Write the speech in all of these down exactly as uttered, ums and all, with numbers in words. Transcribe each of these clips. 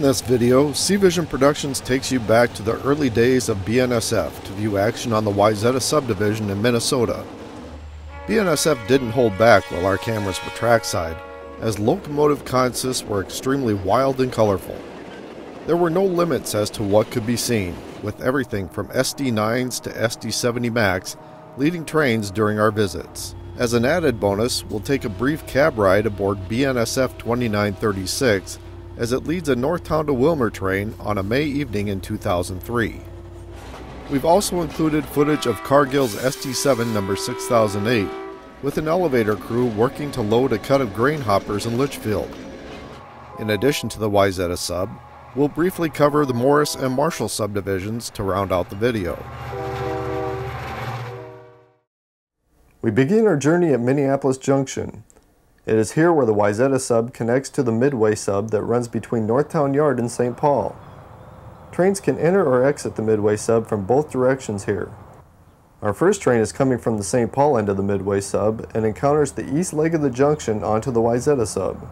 In this video, C. Vision Productions takes you back to the early days of B N S F to view action on the Wayzata subdivision in Minnesota. B N S F didn't hold back while our cameras were trackside, as locomotive consists were extremely wild and colorful. There were no limits as to what could be seen, with everything from S D nines to S D seventy macs leading trains during our visits. As an added bonus, we'll take a brief cab ride aboard B N S F twenty-nine thirty-six as it leads a Northtown to Wilmer train on a May evening in two thousand three. We've also included footage of Cargill's S D seven number six thousand eight with an elevator crew working to load a cut of grain hoppers in Litchfield. In addition to the Wayzata sub, we'll briefly cover the Morris and Marshall subdivisions to round out the video. We begin our journey at Minneapolis Junction. It is here where the Wayzata sub connects to the Midway sub that runs between Northtown Yard and Saint Paul. Trains can enter or exit the Midway sub from both directions here. Our first train is coming from the Saint Paul end of the Midway sub and encounters the east leg of the junction onto the Wayzata sub.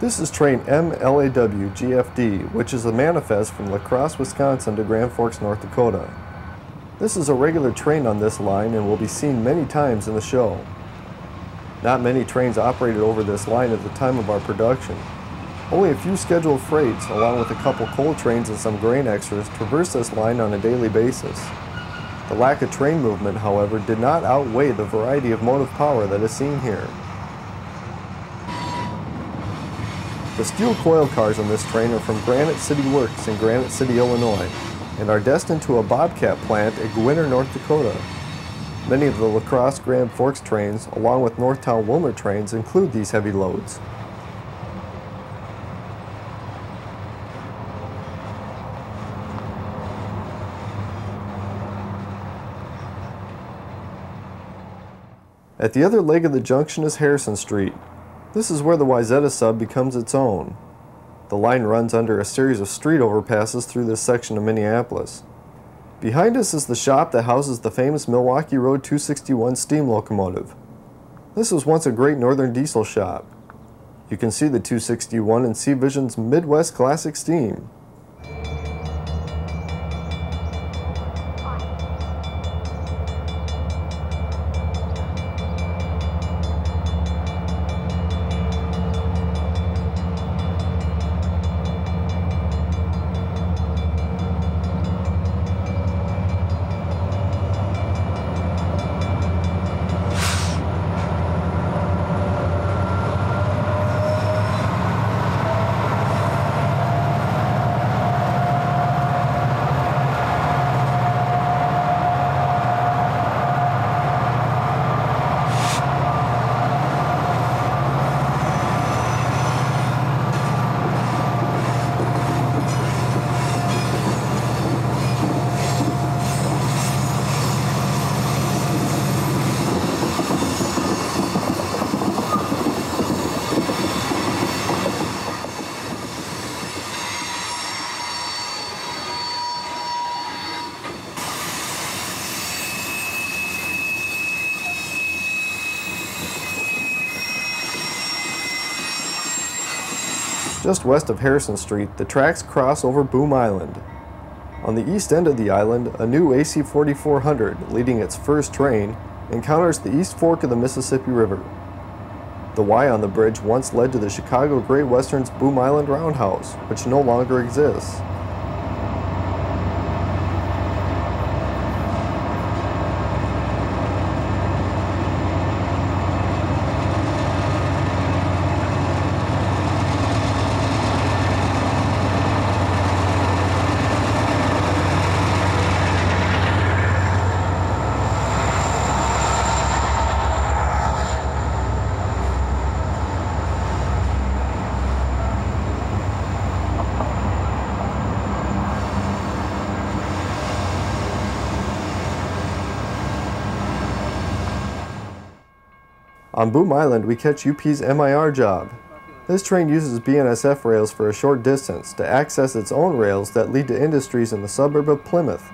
This is train M L A W G F D, which is a manifest from La Crosse, Wisconsin to Grand Forks, North Dakota. This is a regular train on this line and will be seen many times in the show. Not many trains operated over this line at the time of our production. Only a few scheduled freights, along with a couple coal trains and some grain extras, traverse this line on a daily basis. The lack of train movement, however, did not outweigh the variety of motive power that is seen here. The steel coil cars on this train are from Granite City Works in Granite City, Illinois, and are destined to a bobcat plant at Gwinnett, North Dakota. Many of the La Crosse Grand Forks trains, along with Northtown Wilmer trains, include these heavy loads. At the other leg of the junction is Harrison Street. This is where the Wayzata sub becomes its own. The line runs under a series of street overpasses through this section of Minneapolis. Behind us is the shop that houses the famous Milwaukee Road two sixty-one steam locomotive. This was once a Great Northern diesel shop. You can see the two sixty-one in C. Vision's Midwest Classic Steam. Just west of Harrison Street, the tracks cross over Boom Island. On the east end of the island, a new A C forty-four hundred, leading its first train, encounters the East Fork of the Mississippi River. The Y on the bridge once led to the Chicago Great Western's Boom Island Roundhouse, which no longer exists. On Boom Island, we catch U P's M I R job. This train uses B N S F rails for a short distance to access its own rails that lead to industries in the suburb of Plymouth.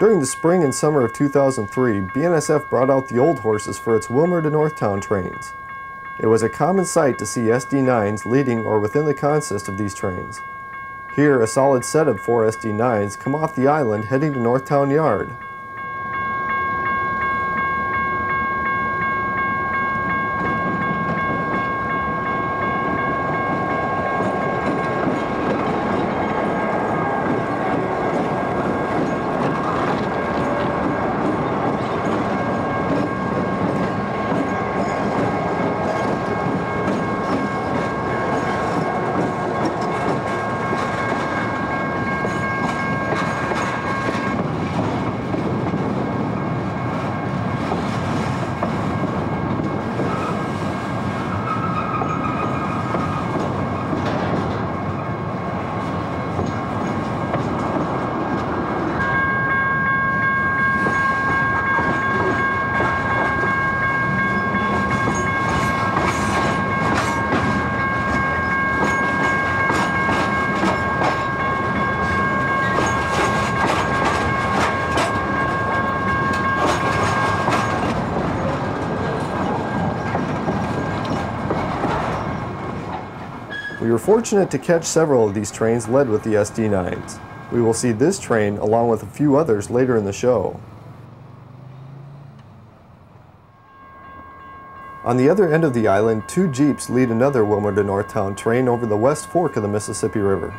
During the spring and summer of two thousand three, B N S F brought out the old horses for its Wilmer to Northtown trains. It was a common sight to see S D nines leading or within the consist of these trains. Here, a solid set of four S D nines come off the island heading to Northtown Yard. We were fortunate to catch several of these trains led with the S D nines. We will see this train along with a few others later in the show. On the other end of the island, two jeeps lead another Wilmer to Northtown train over the West Fork of the Mississippi River.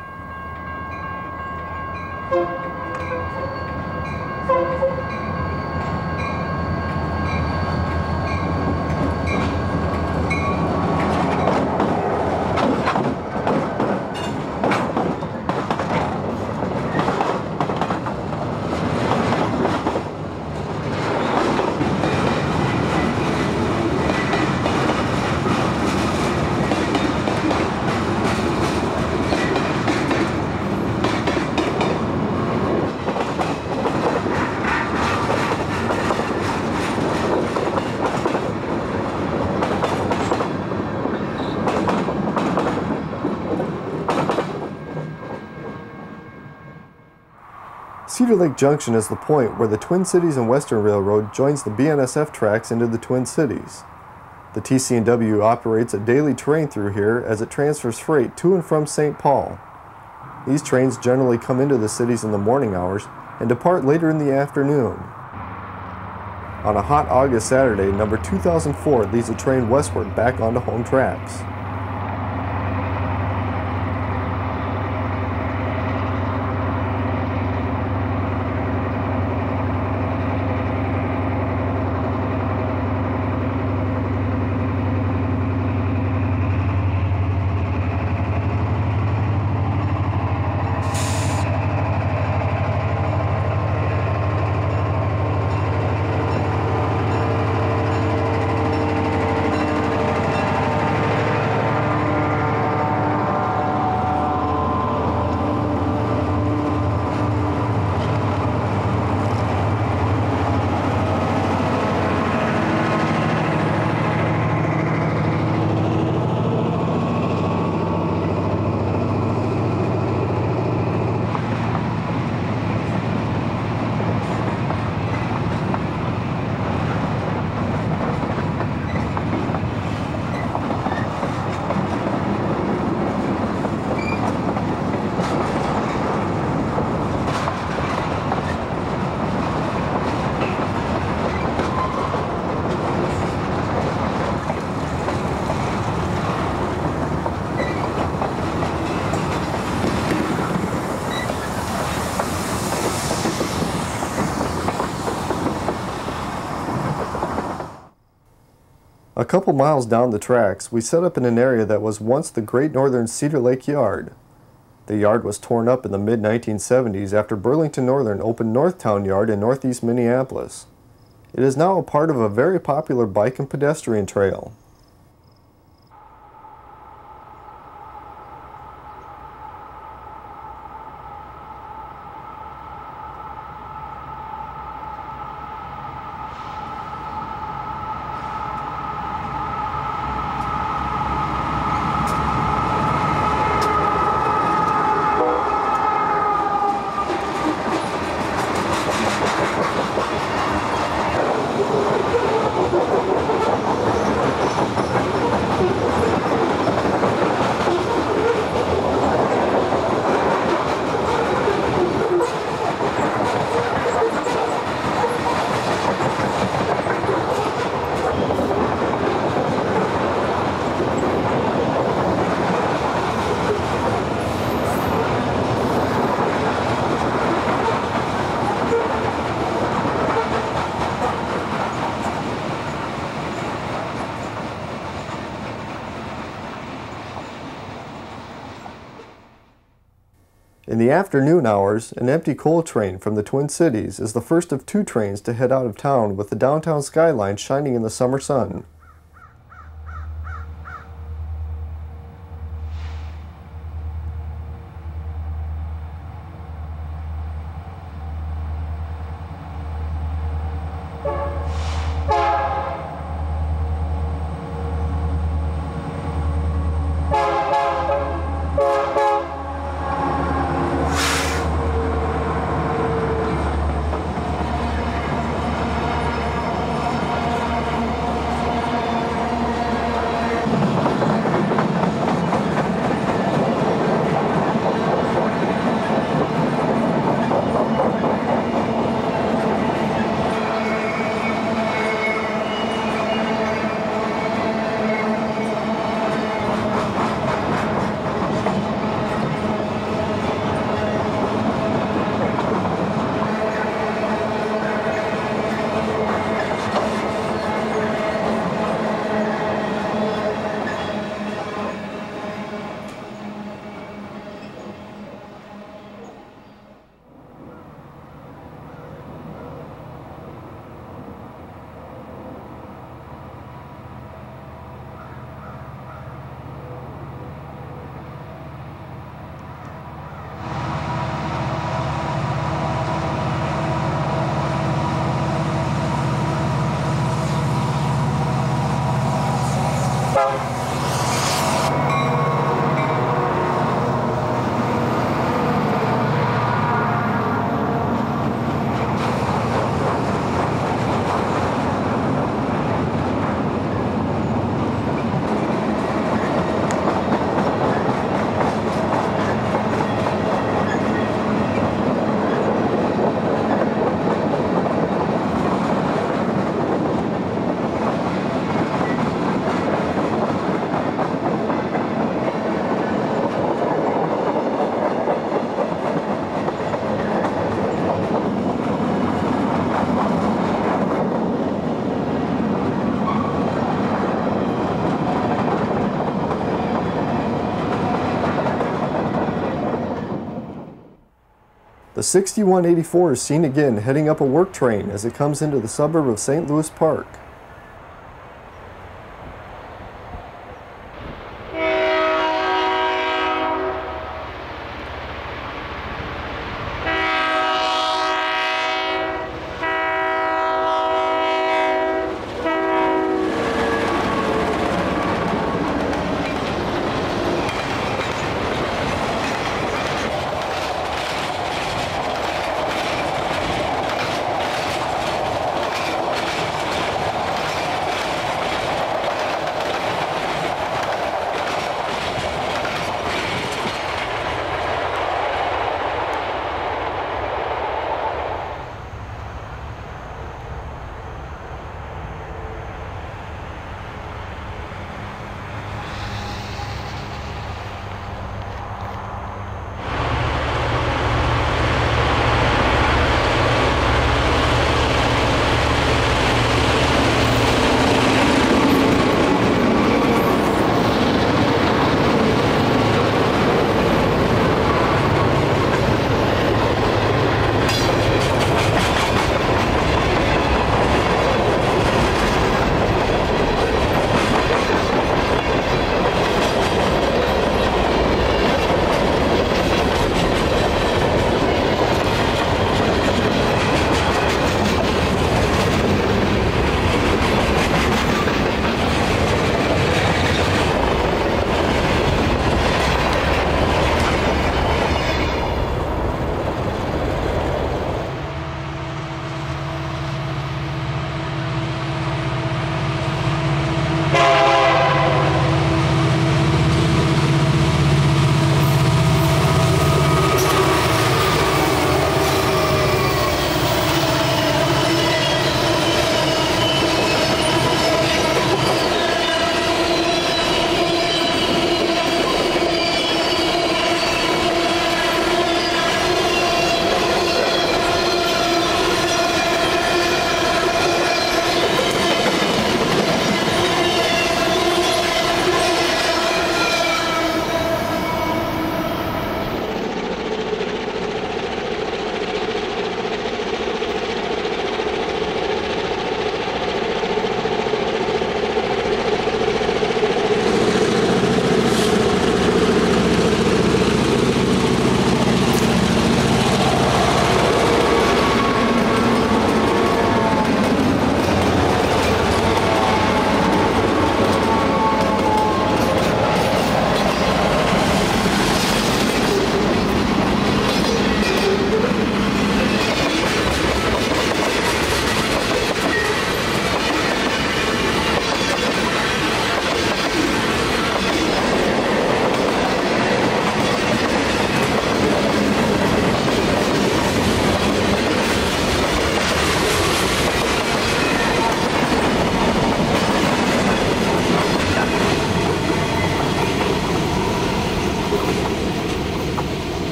Cedar Lake Junction is the point where the Twin Cities and Western Railroad joins the B N S F tracks into the Twin Cities. The T C and W operates a daily train through here as it transfers freight to and from Saint Paul. These trains generally come into the cities in the morning hours and depart later in the afternoon. On a hot August Saturday, number two thousand four leads the train westward back onto home tracks. A couple miles down the tracks, we set up in an area that was once the Great Northern Cedar Lake Yard. The yard was torn up in the mid nineteen seventies after Burlington Northern opened Northtown Yard in northeast Minneapolis. It is now a part of a very popular bike and pedestrian trail. In the afternoon hours, an empty coal train from the Twin Cities is the first of two trains to head out of town with the downtown skyline shining in the summer sun. The sixty-one eighty-four is seen again heading up a work train as it comes into the suburb of Saint Louis Park.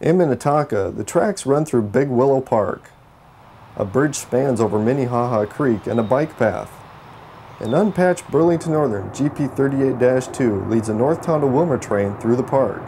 In Minnetonka, the tracks run through Big Willow Park. A bridge spans over Minnehaha Creek and a bike path. An unpatched Burlington Northern G P thirty-eight dash two leads a Northtown to Wilmer train through the park.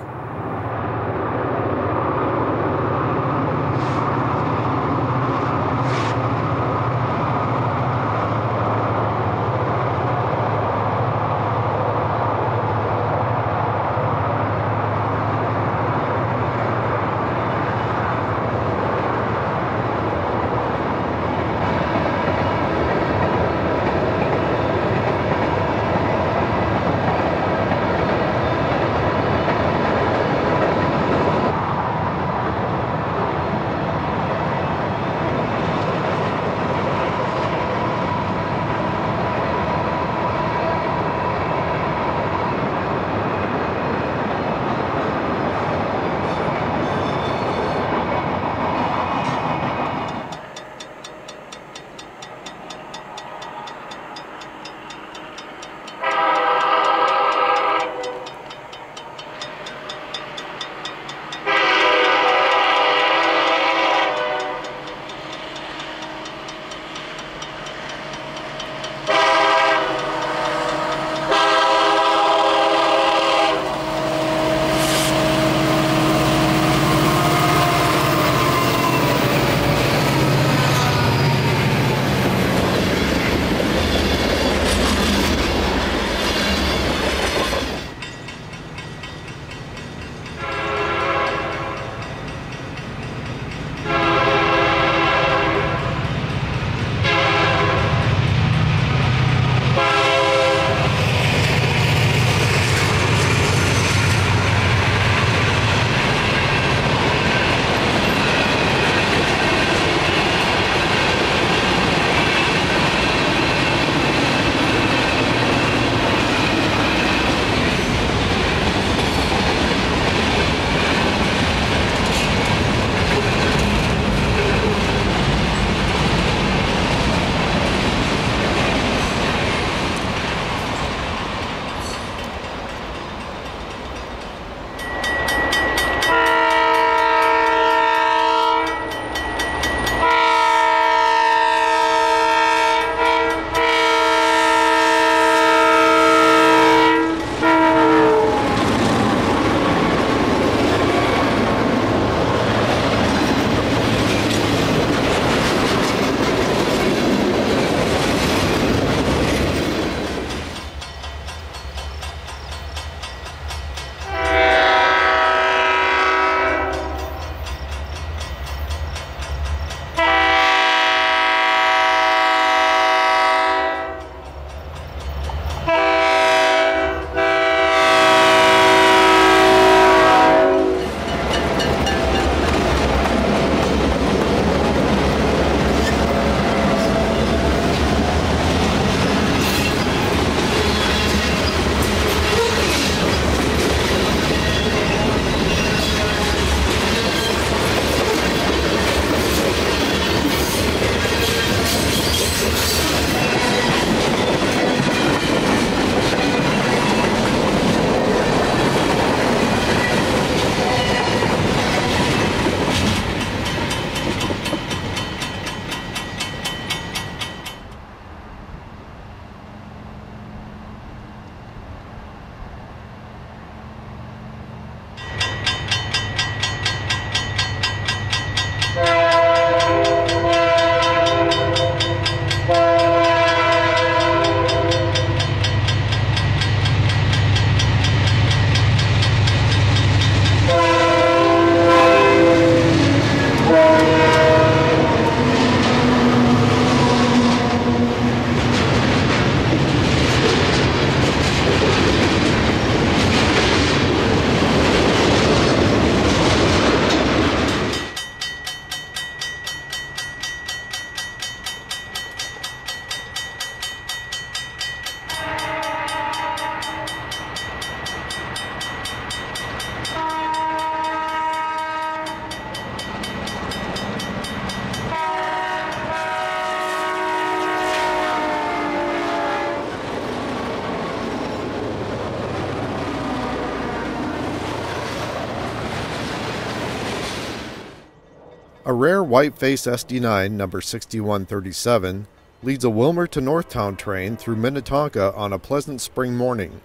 A rare whiteface S D nine number sixty-one thirty-seven leads a Wilmer to Northtown train through Minnetonka on a pleasant spring morning.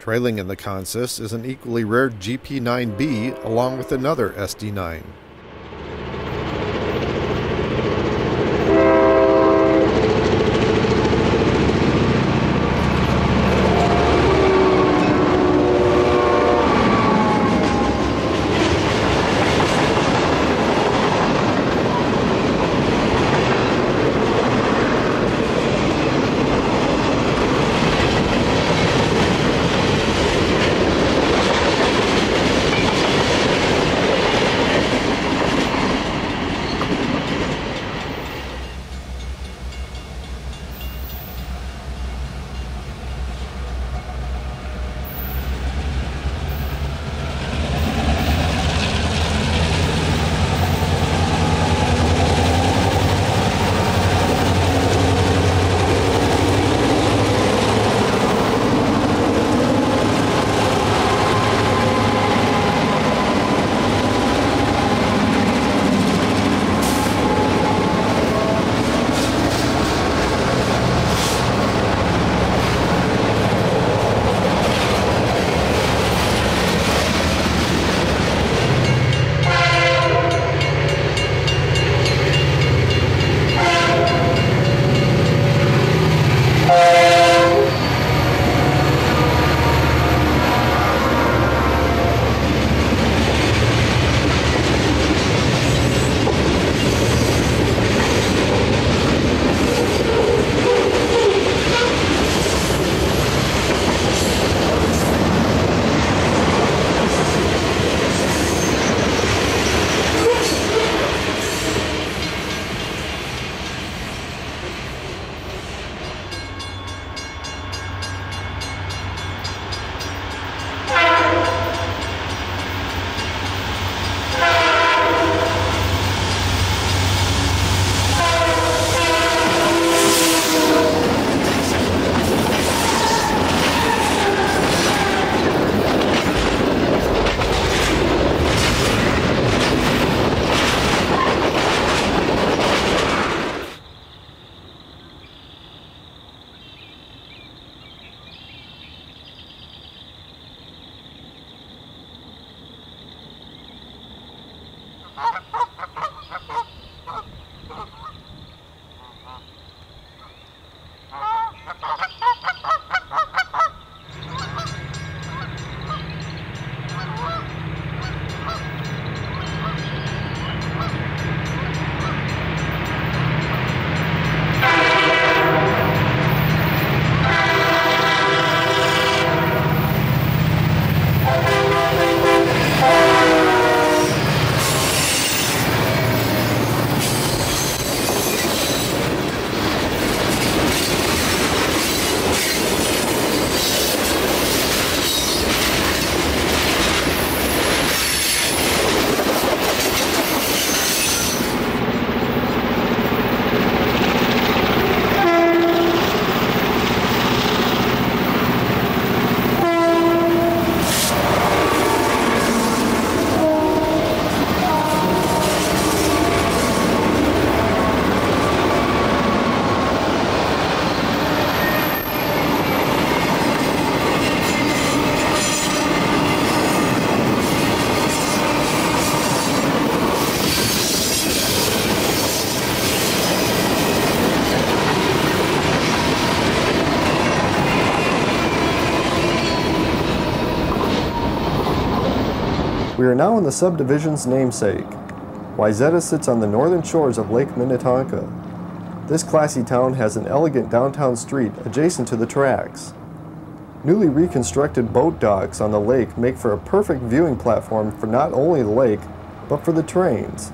Trailing in the consist is an equally rare G P nine B along with another S D nine. We are now in the subdivision's namesake. Wayzata sits on the northern shores of Lake Minnetonka. This classy town has an elegant downtown street adjacent to the tracks. Newly reconstructed boat docks on the lake make for a perfect viewing platform for not only the lake, but for the trains.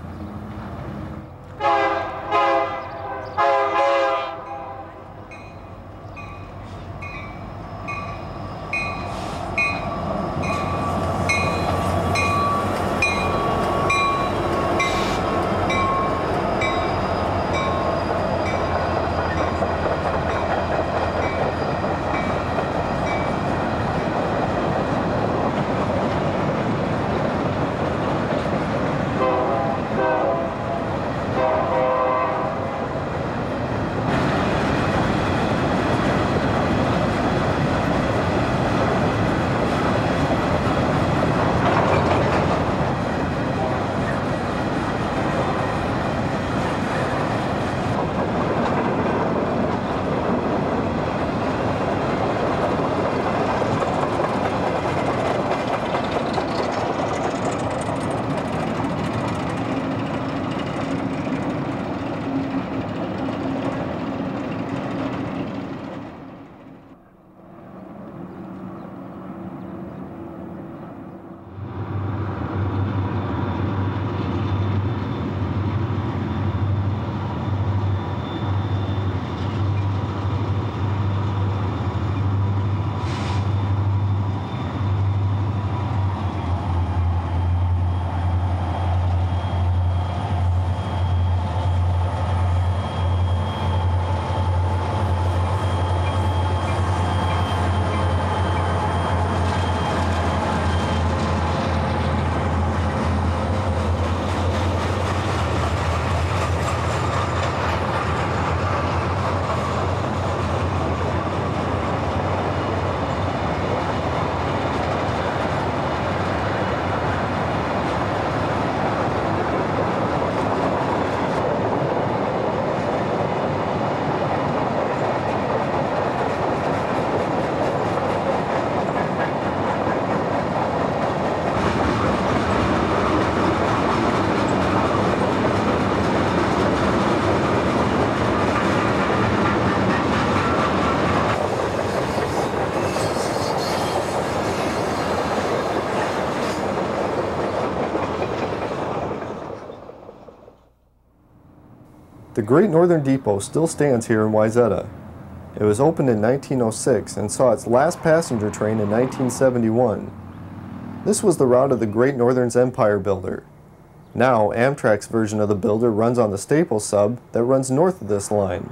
The Great Northern Depot still stands here in Wayzata. It was opened in nineteen oh six and saw its last passenger train in nineteen seventy-one. This was the route of the Great Northern's Empire Builder. Now, Amtrak's version of the builder runs on the Staples sub that runs north of this line.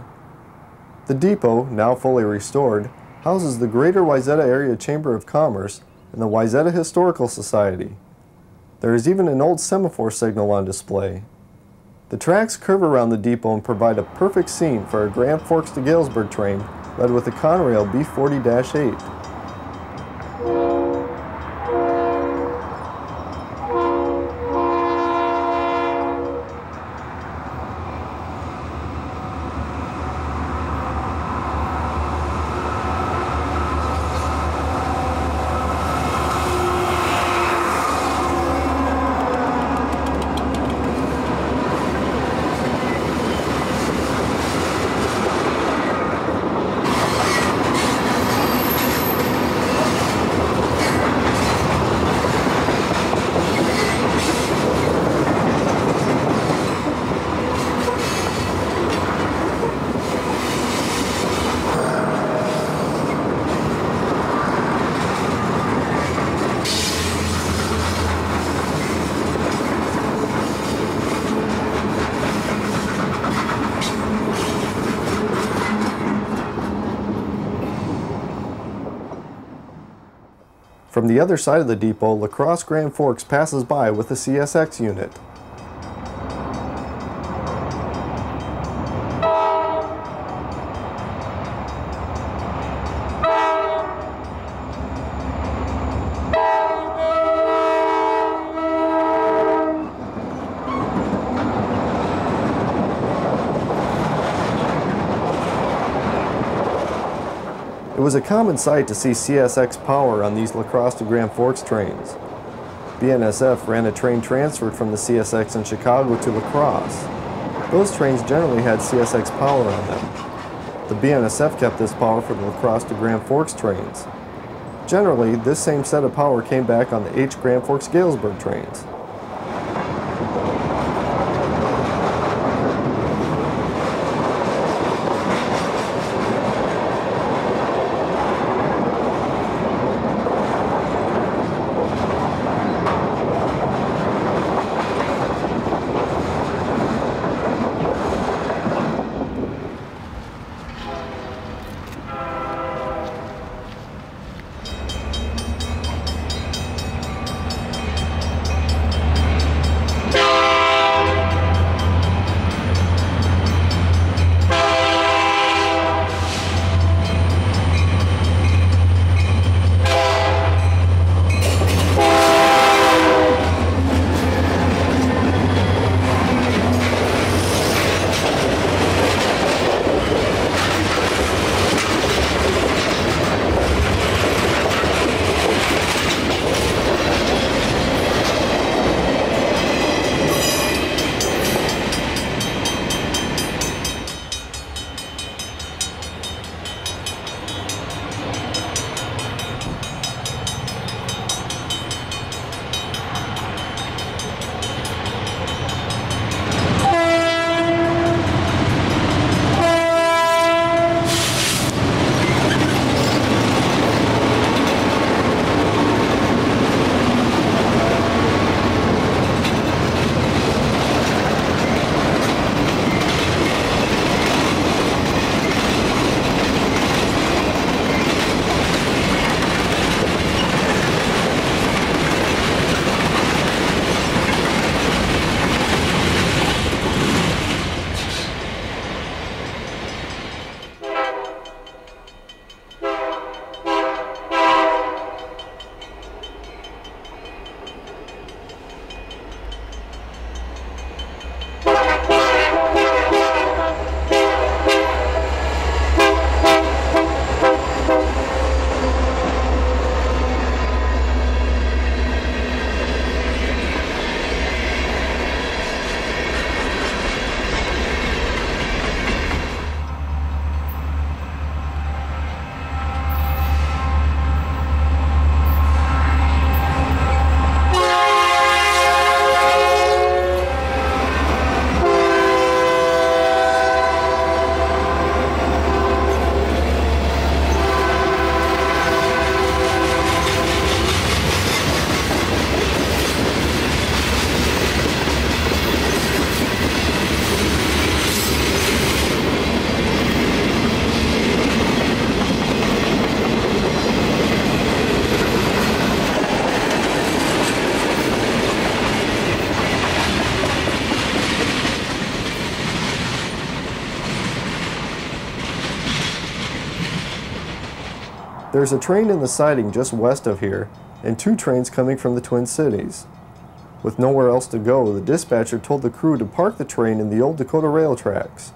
The depot, now fully restored, houses the Greater Wayzata Area Chamber of Commerce and the Wayzata Historical Society. There is even an old semaphore signal on display. The tracks curve around the depot and provide a perfect scene for a Grand Forks to Galesburg train led with a Conrail B forty dash eight. From the other side of the depot, La Crosse Grand Forks passes by with a C S X unit. It was a common sight to see C S X power on these La Crosse to Grand Forks trains. B N S F ran a train transferred from the C S X in Chicago to La Crosse. Those trains generally had C S X power on them. The B N S F kept this power for the La Crosse to Grand Forks trains. Generally, this same set of power came back on the H Grand Forks Galesburg trains. There's a train in the siding just west of here, and two trains coming from the Twin Cities. With nowhere else to go, the dispatcher told the crew to park the train in the old Dakota rail tracks.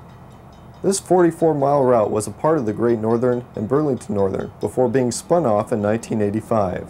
This forty-four mile route was a part of the Great Northern and Burlington Northern before being spun off in nineteen eighty-five.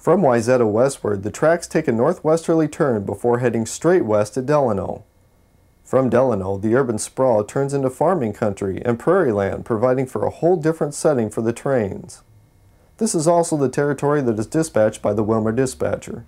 From Wayzata westward, the tracks take a northwesterly turn before heading straight west to Delano. From Delano, the urban sprawl turns into farming country and prairie land, providing for a whole different setting for the trains. This is also the territory that is dispatched by the Wilmer dispatcher.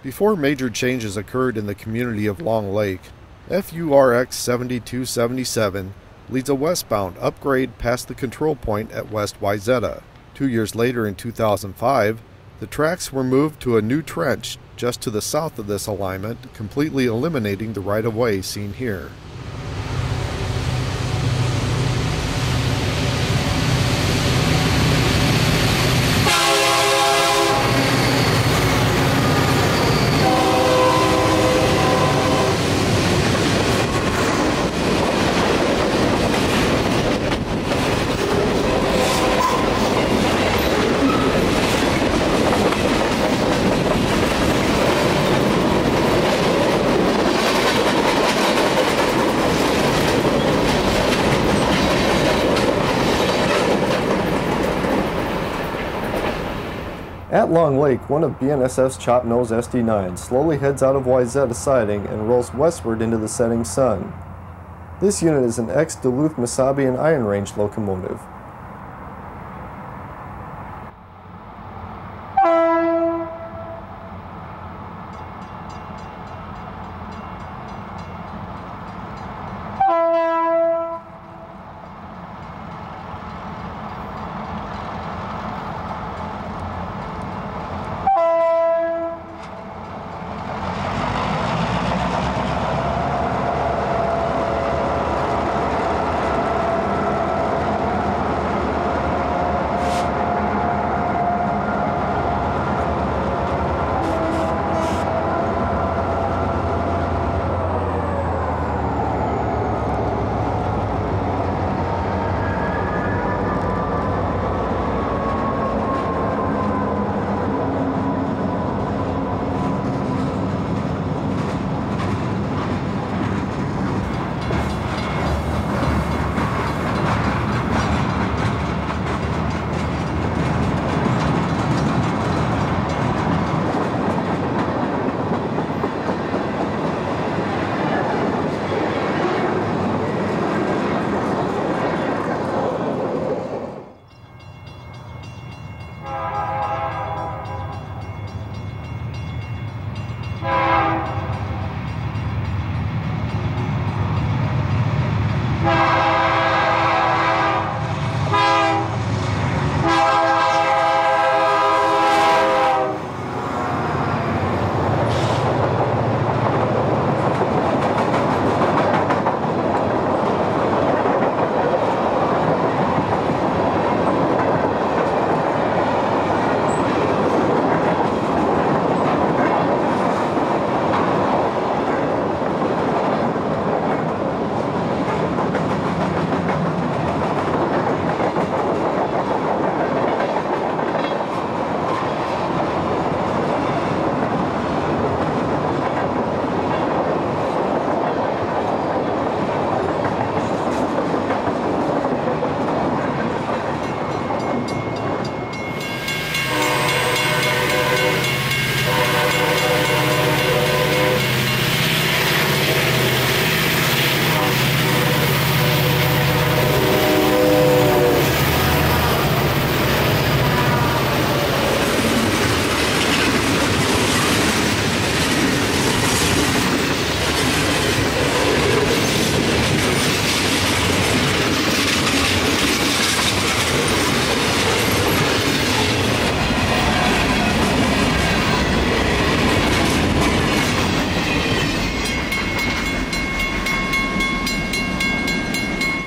Before major changes occurred in the community of Long Lake, F U R X seventy-two seventy-seven leads a westbound upgrade past the control point at West Wayzata. Two years later, in two thousand five, the tracks were moved to a new trench just to the south of this alignment, completely eliminating the right-of-way seen here. At Long Lake, one of B N S F's Chop-Nose S D nine slowly heads out of Wayzata siding and rolls westward into the setting sun. This unit is an ex-Duluth, Mesabi, and Iron Range locomotive.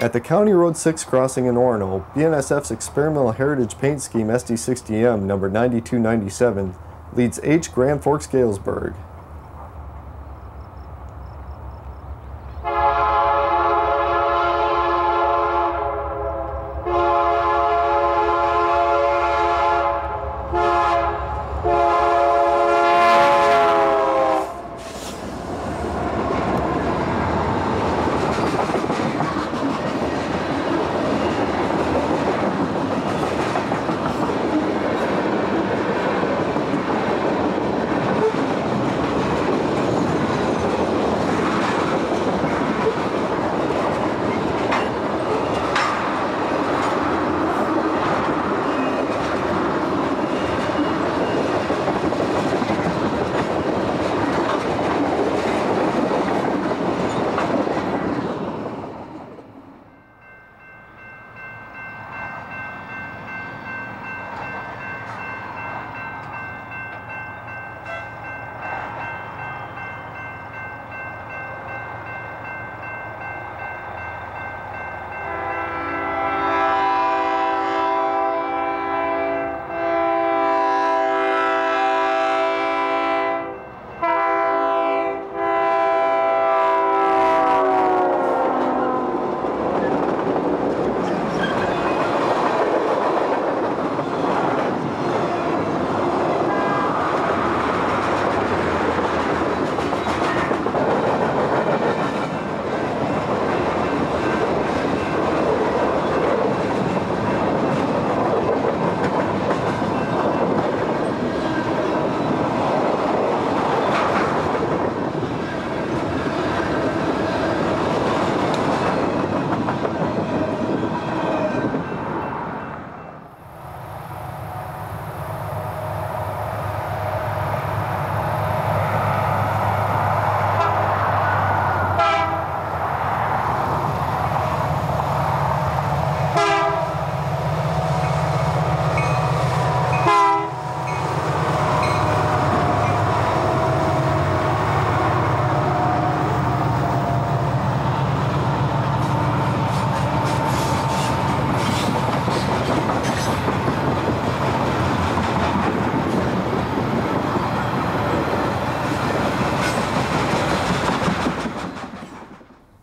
At the County Road six crossing in Orono, B N S F's Experimental Heritage Paint Scheme S D sixty M number ninety-two ninety-seven leads H Grand Forks Galesburg.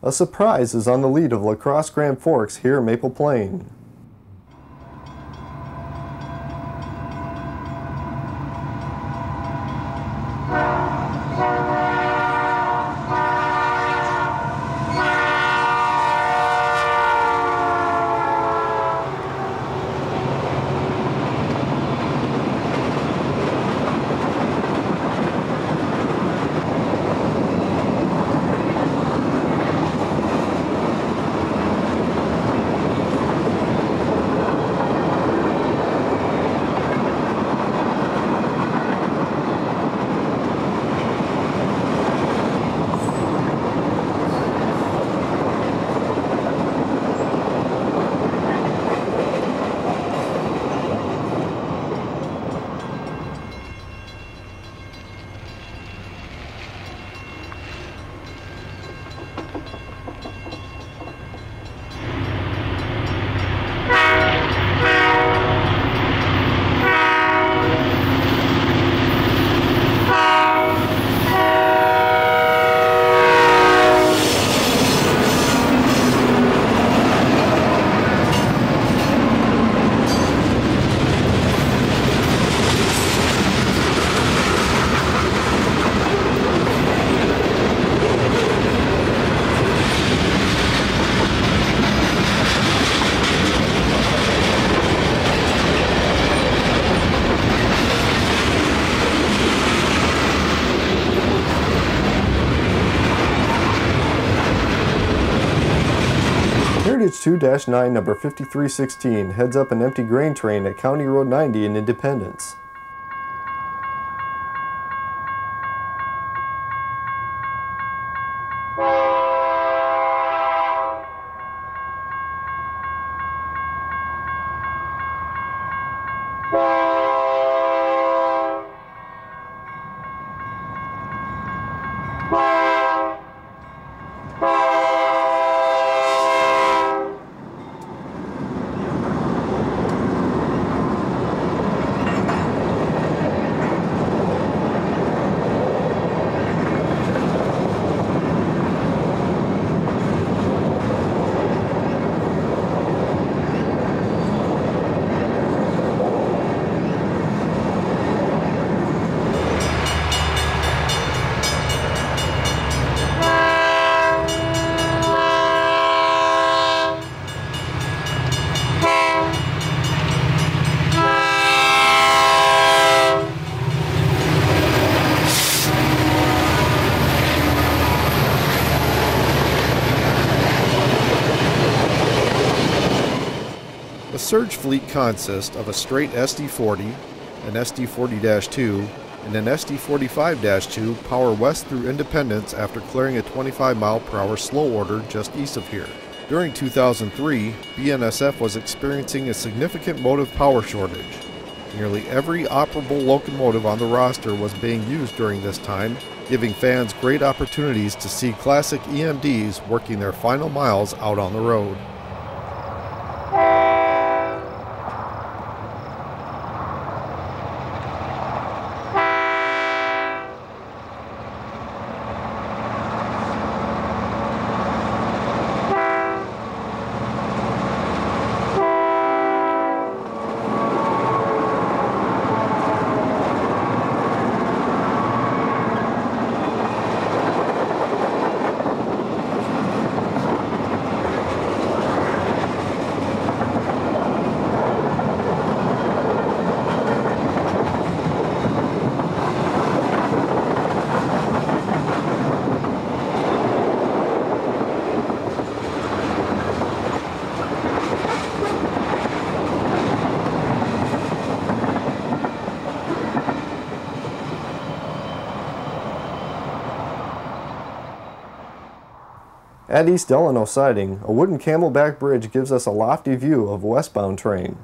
A surprise is on the lead of La Crosse Grand Forks here in Maple Plain. two dash nine number fifty-three sixteen heads up an empty grain train at County Road ninety in Independence. surge fleet consists of a straight S D forty, an S D forty dash two, and an S D forty-five dash two power west through Independence after clearing a twenty-five mile per hour slow order just east of here. During two thousand three, B N S F was experiencing a significant motive power shortage. Nearly every operable locomotive on the roster was being used during this time, giving fans great opportunities to see classic E M Ds working their final miles out on the road. At East Delano siding, a wooden camelback bridge gives us a lofty view of a westbound train.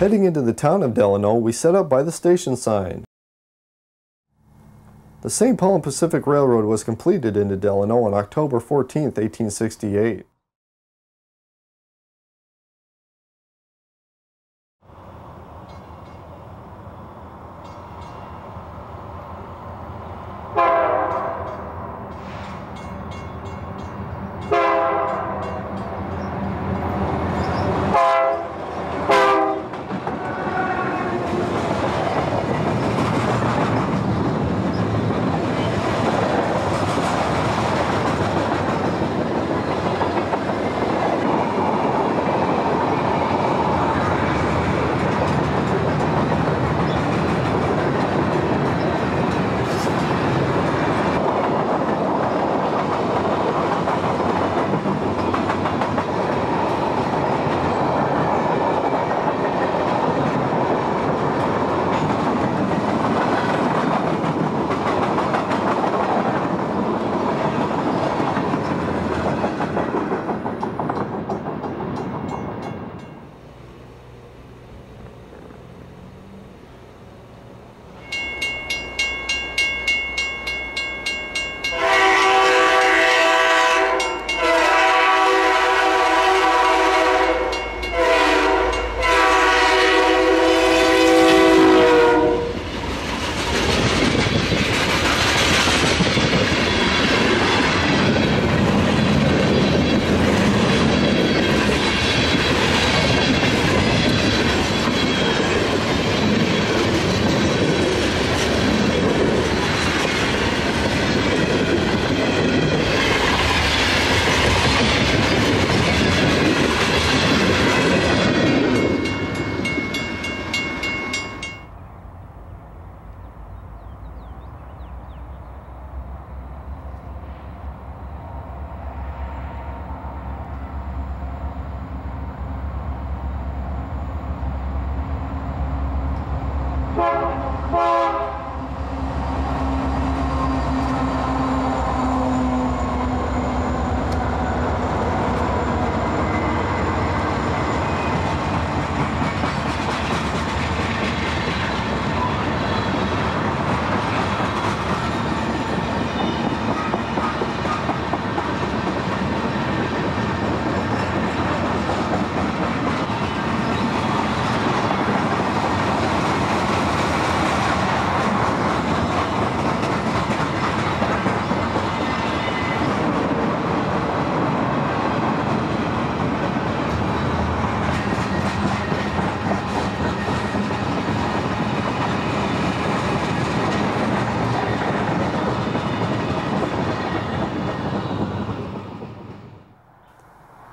Heading into the town of Delano, we set up by the station sign. The Saint Paul and Pacific Railroad was completed into Delano on October fourteenth, eighteen sixty-eight.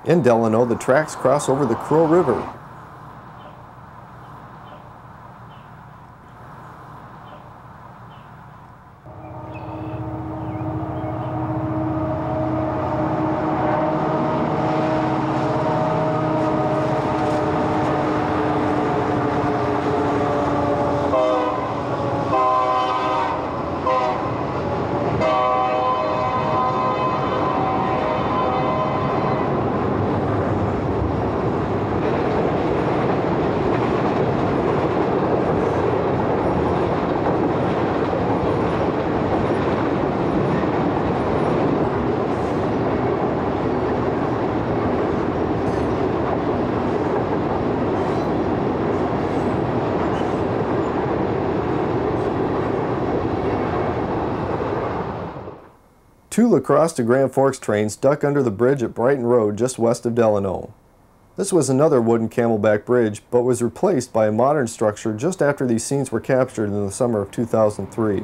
In Delano, the tracks cross over the Crow River. Two La Crosse to Grand Forks trains duck under the bridge at Brighton Road just west of Delano. This was another wooden camelback bridge, but was replaced by a modern structure just after these scenes were captured in the summer of two thousand three.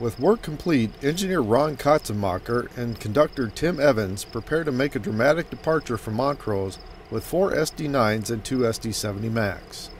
With work complete, engineer Ron Kotzenmacher and conductor Tim Evans prepare to make a dramatic departure from Montrose with four S D nines and two S D seventy macs.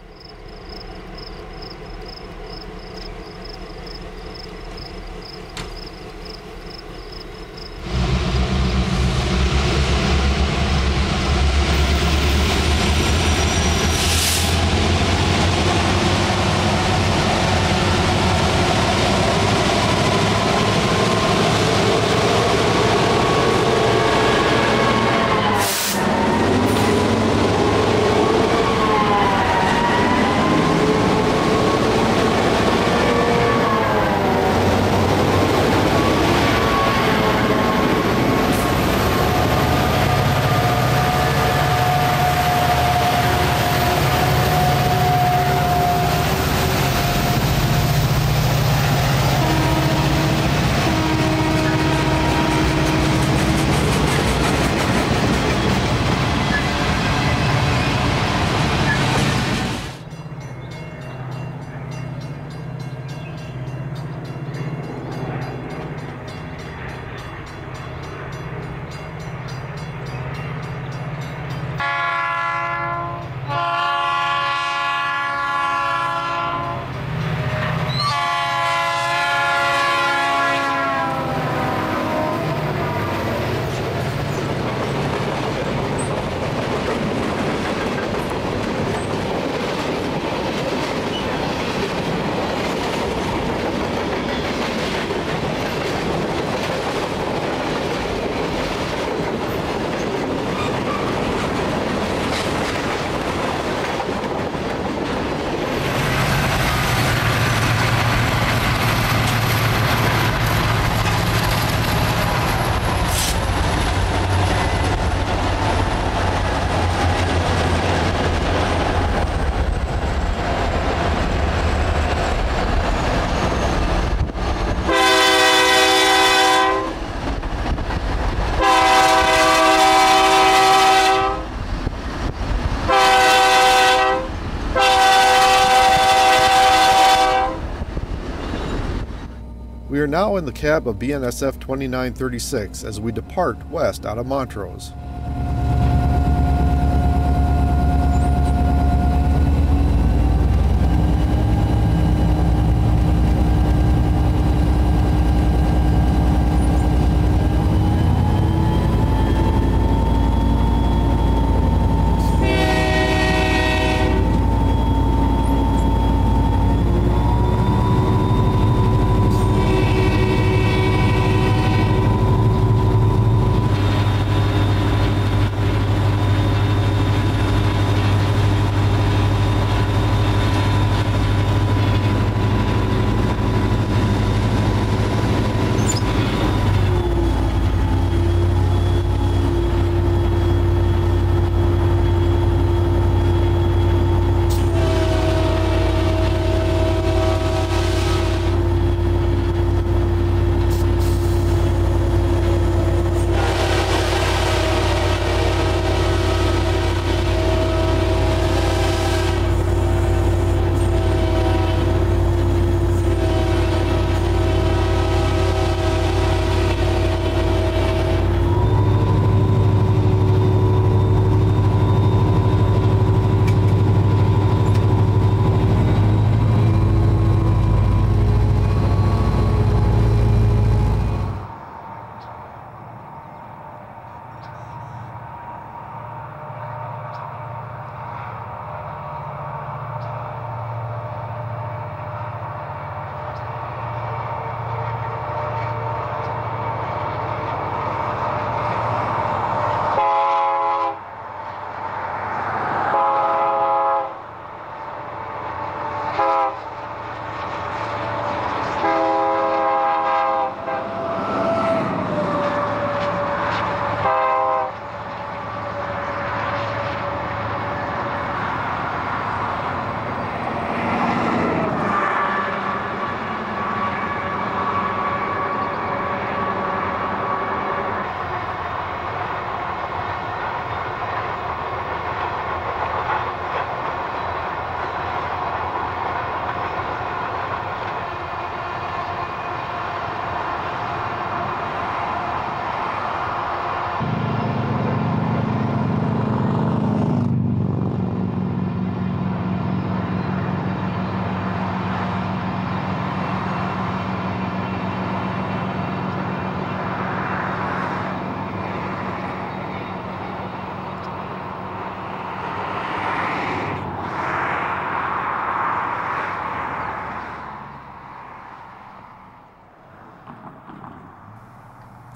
We are now in the cab of B N S F twenty-nine thirty-six as we depart west out of Montrose.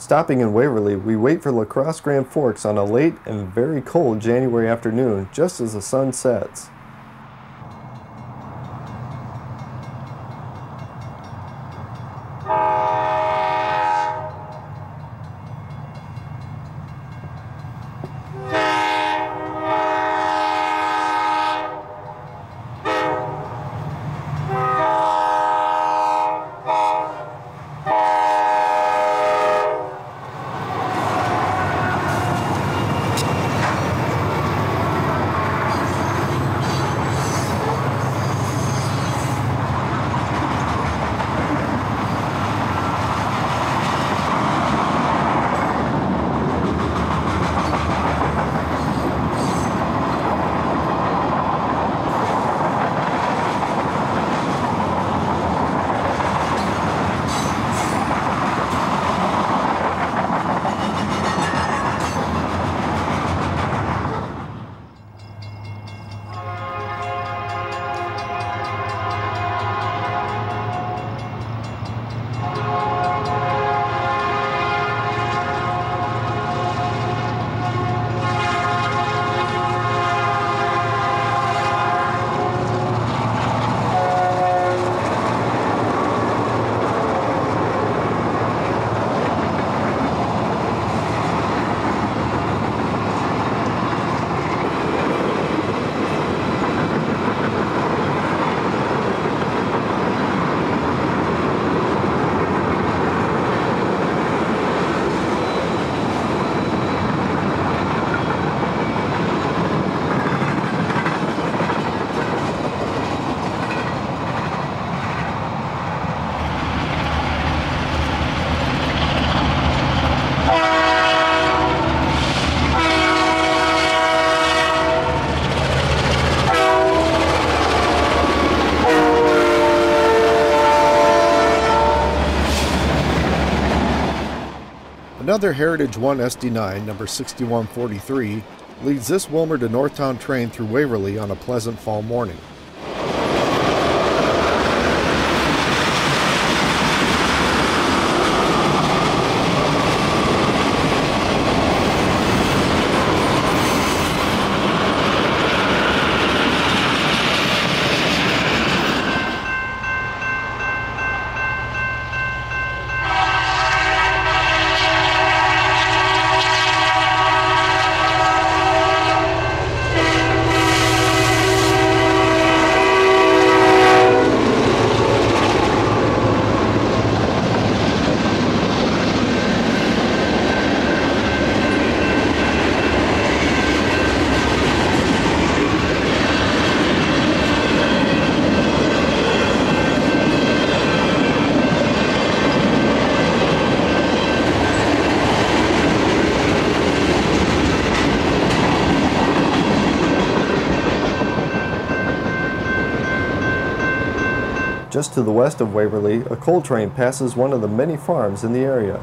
Stopping in Waverly, we wait for La Crosse Grand Forks on a late and very cold January afternoon, just as the sun sets. Another Heritage one S D nine, number sixty-one forty-three, leads this Wilmer to Northtown train through Waverly on a pleasant fall morning. Just to the west of Waverly, a coal train passes one of the many farms in the area.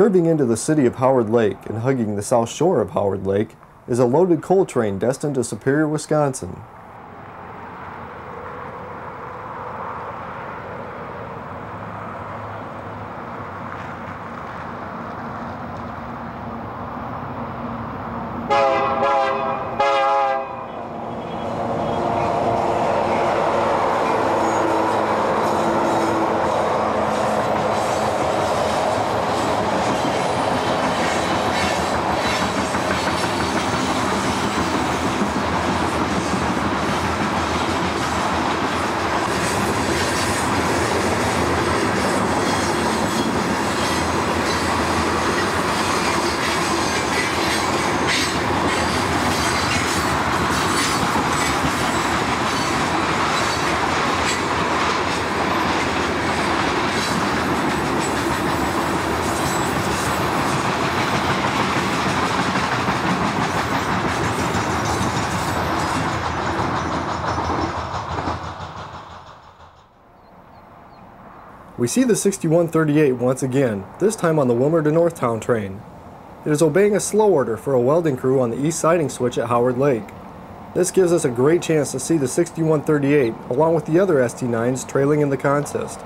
Curving into the city of Howard Lake and hugging the south shore of Howard Lake is a loaded coal train destined to Superior, Wisconsin. We see the sixty-one thirty-eight once again, this time on the Wilmer to Northtown train. It is obeying a slow order for a welding crew on the east siding switch at Howard Lake. This gives us a great chance to see the sixty-one thirty-eight along with the other S D nines trailing in the contest.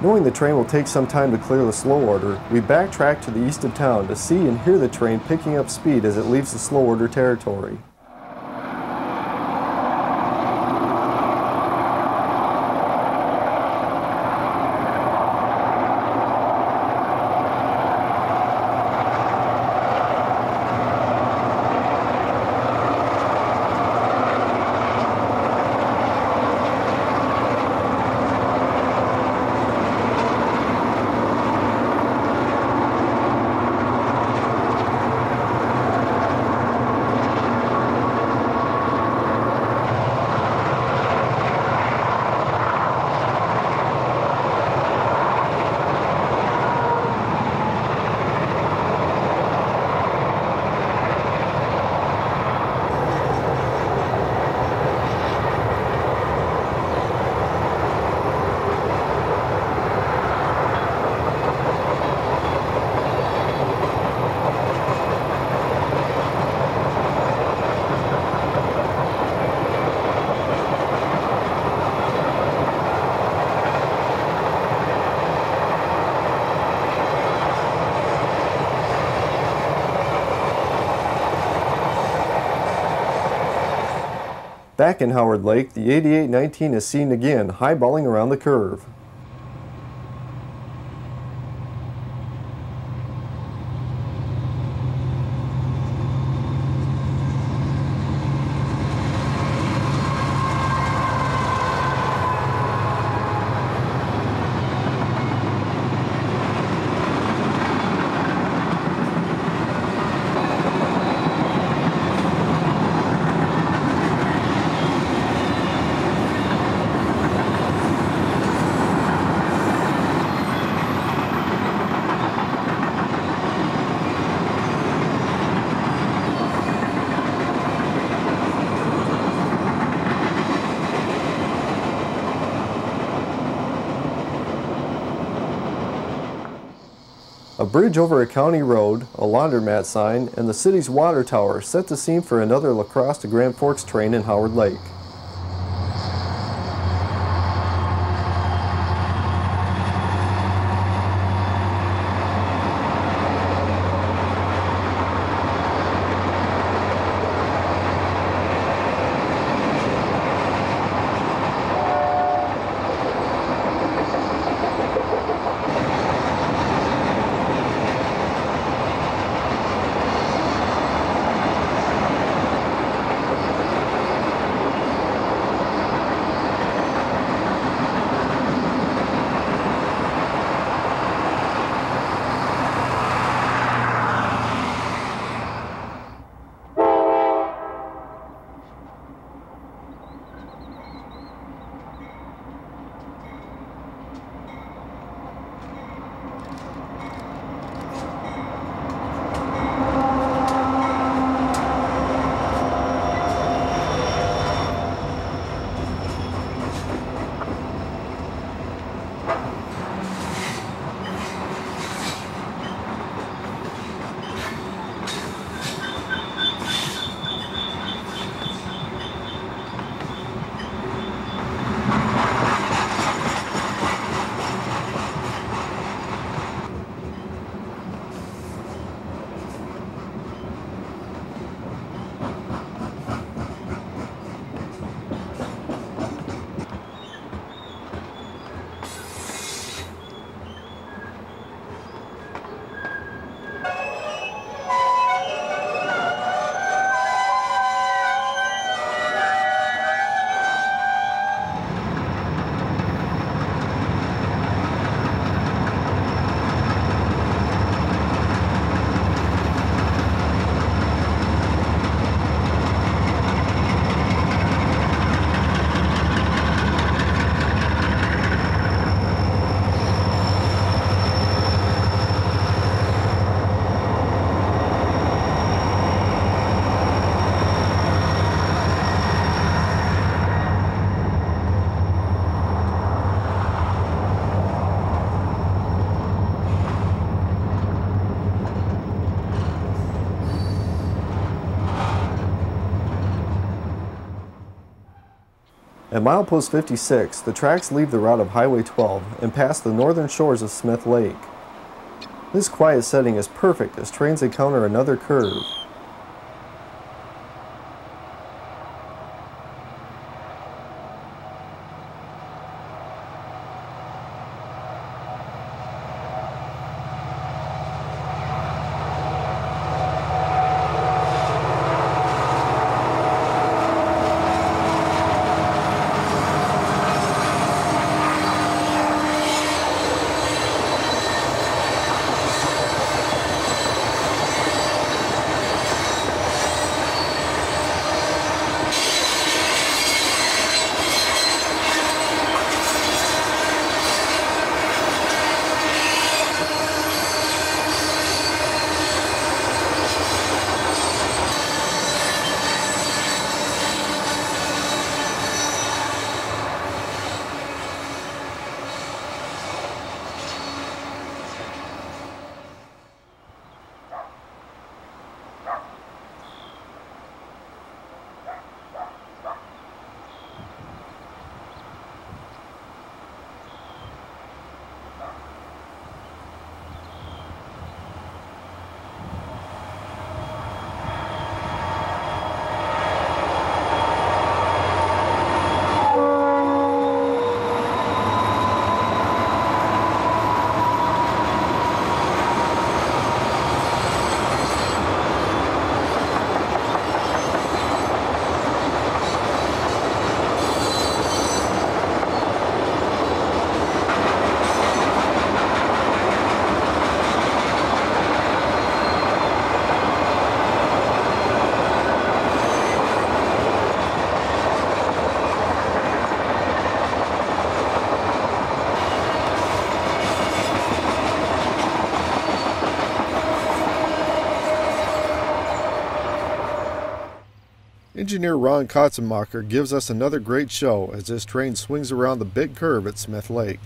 Knowing the train will take some time to clear the slow order, we backtrack to the east of town to see and hear the train picking up speed as it leaves the slow order territory. Back in Howard Lake, the eighty-eight nineteen is seen again, highballing around the curve. A bridge over a county road, a laundromat sign, and the city's water tower set the scene for another La Crosse to Grand Forks train in Howard Lake. At milepost fifty-six, the tracks leave the route of Highway twelve and pass the northern shores of Smith Lake. This quiet setting is perfect as trains encounter another curve. Engineer Ron Kotzenmacher gives us another great show as this train swings around the big curve at Smith Lake.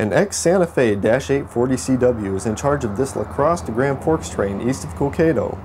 An ex-Santa Fe Dash eight forty C W is in charge of this La Crosse to Grand Forks train east of Colcado.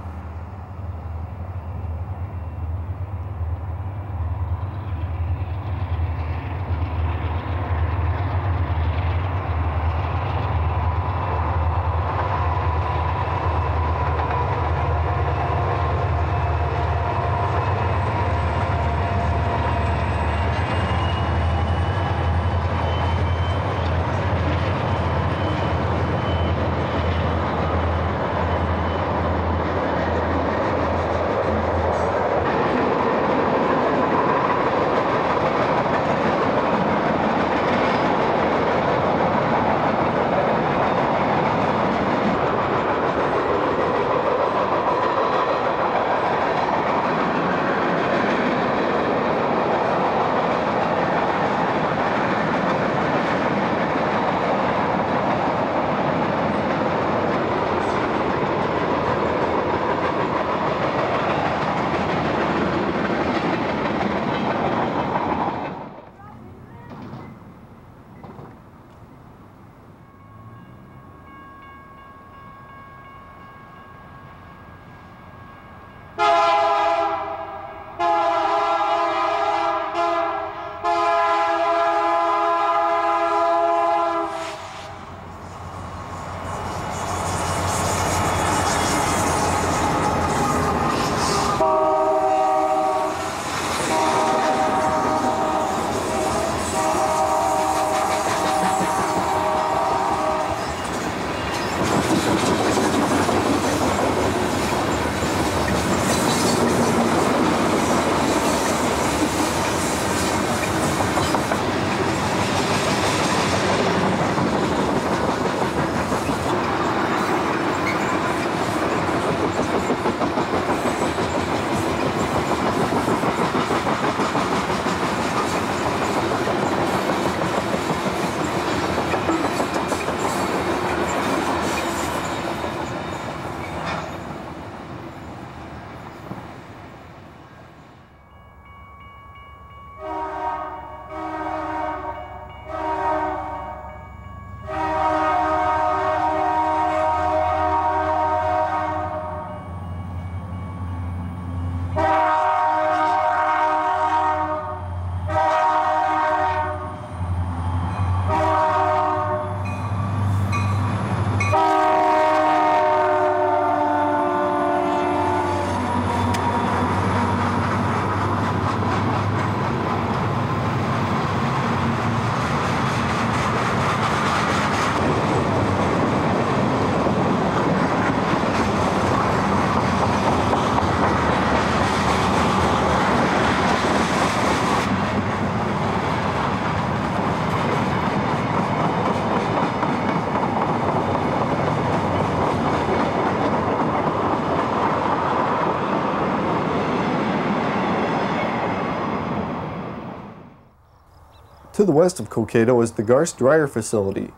To the west of Cocado is the Garst Dryer Facility.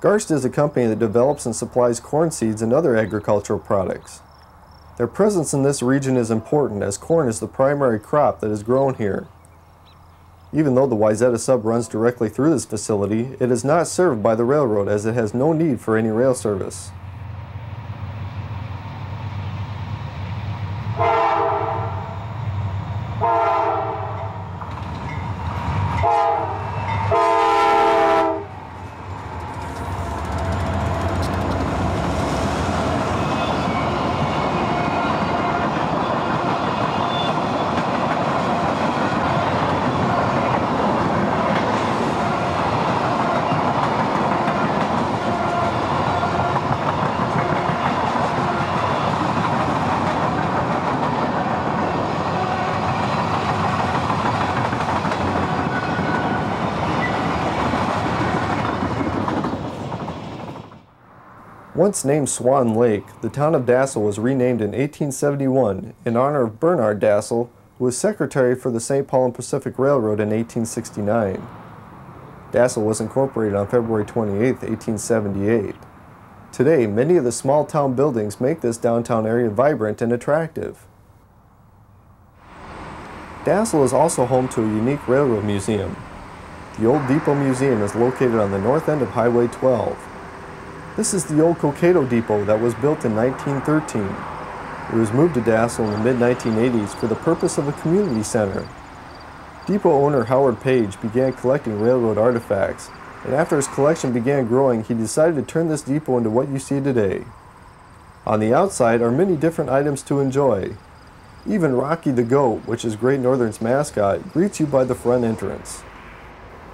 Garst is a company that develops and supplies corn seeds and other agricultural products. Their presence in this region is important, as corn is the primary crop that is grown here. Even though the Wayzata sub runs directly through this facility, it is not served by the railroad, as it has no need for any rail service. Once named Swan Lake, the town of Dassel was renamed in eighteen seventy-one in honor of Bernard Dassel, who was secretary for the Saint Paul and Pacific Railroad in eighteen sixty-nine. Dassel was incorporated on February twenty-eighth, eighteen seventy-eight. Today, many of the small town buildings make this downtown area vibrant and attractive. Dassel is also home to a unique railroad museum. The Old Depot Museum is located on the north end of Highway twelve. This is the old Cocado Depot that was built in nineteen thirteen. It was moved to Dassel in the mid nineteen eighties for the purpose of a community center. Depot owner Howard Page began collecting railroad artifacts, and after his collection began growing, he decided to turn this depot into what you see today. On the outside are many different items to enjoy. Even Rocky the Goat, which is Great Northern's mascot, greets you by the front entrance.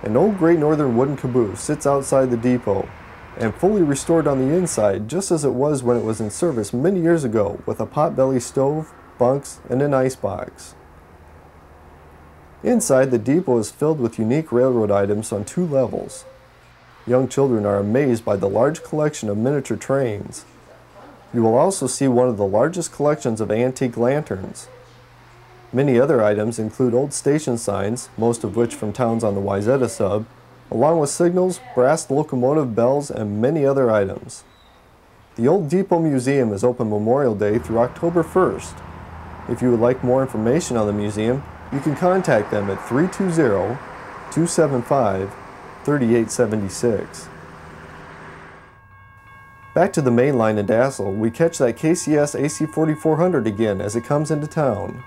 An old Great Northern wooden caboose sits outside the depot, and fully restored on the inside, just as it was when it was in service many years ago, with a potbelly stove, bunks, and an icebox. Inside, the depot is filled with unique railroad items on two levels. Young children are amazed by the large collection of miniature trains. You will also see one of the largest collections of antique lanterns. Many other items include old station signs, most of which from towns on the Wayzata sub, along with signals, brass locomotive bells, and many other items. The Old Depot Museum is open Memorial Day through October first. If you would like more information on the museum, you can contact them at three two zero, two seven five, three eight seven six. Back to the main line in Dassel, we catch that K C S A C forty-four hundred again as it comes into town.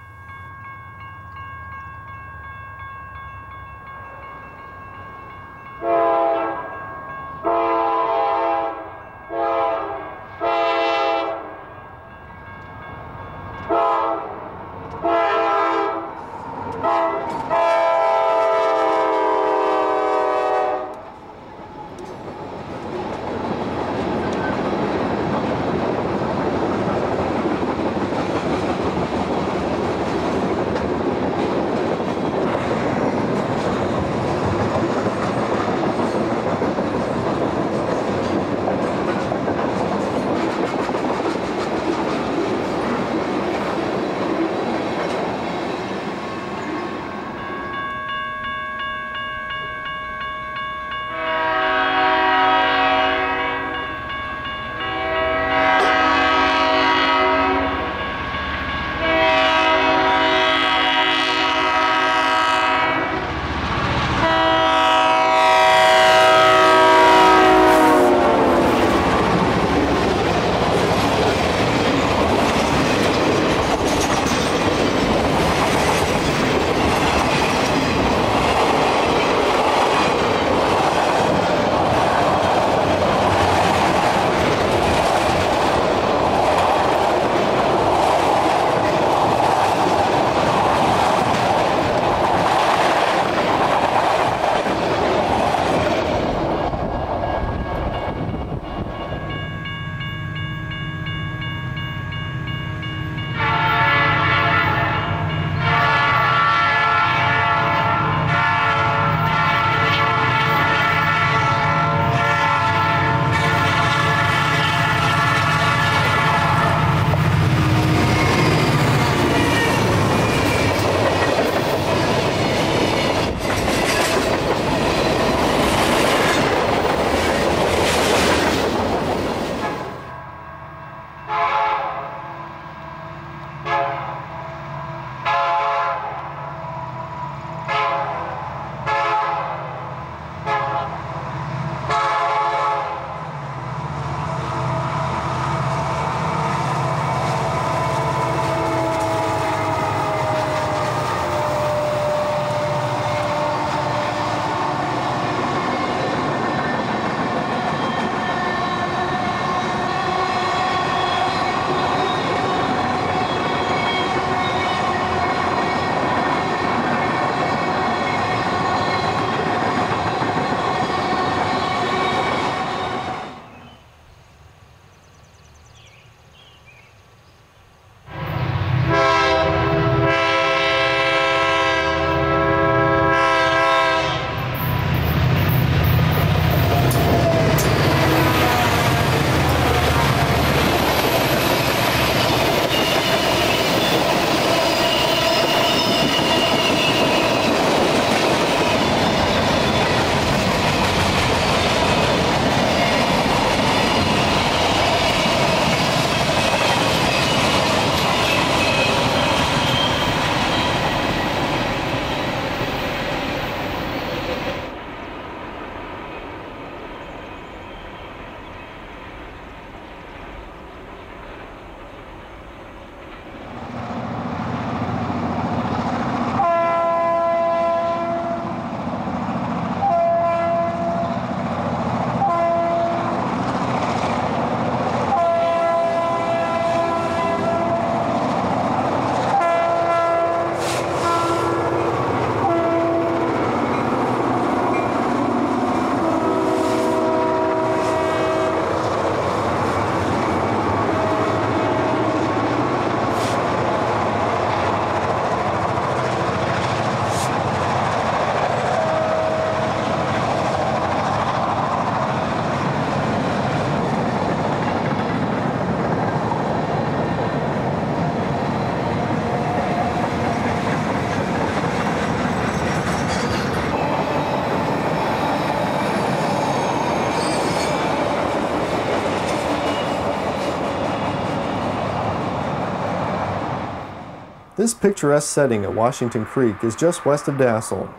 This picturesque setting at Washington Creek is just west of Dassel.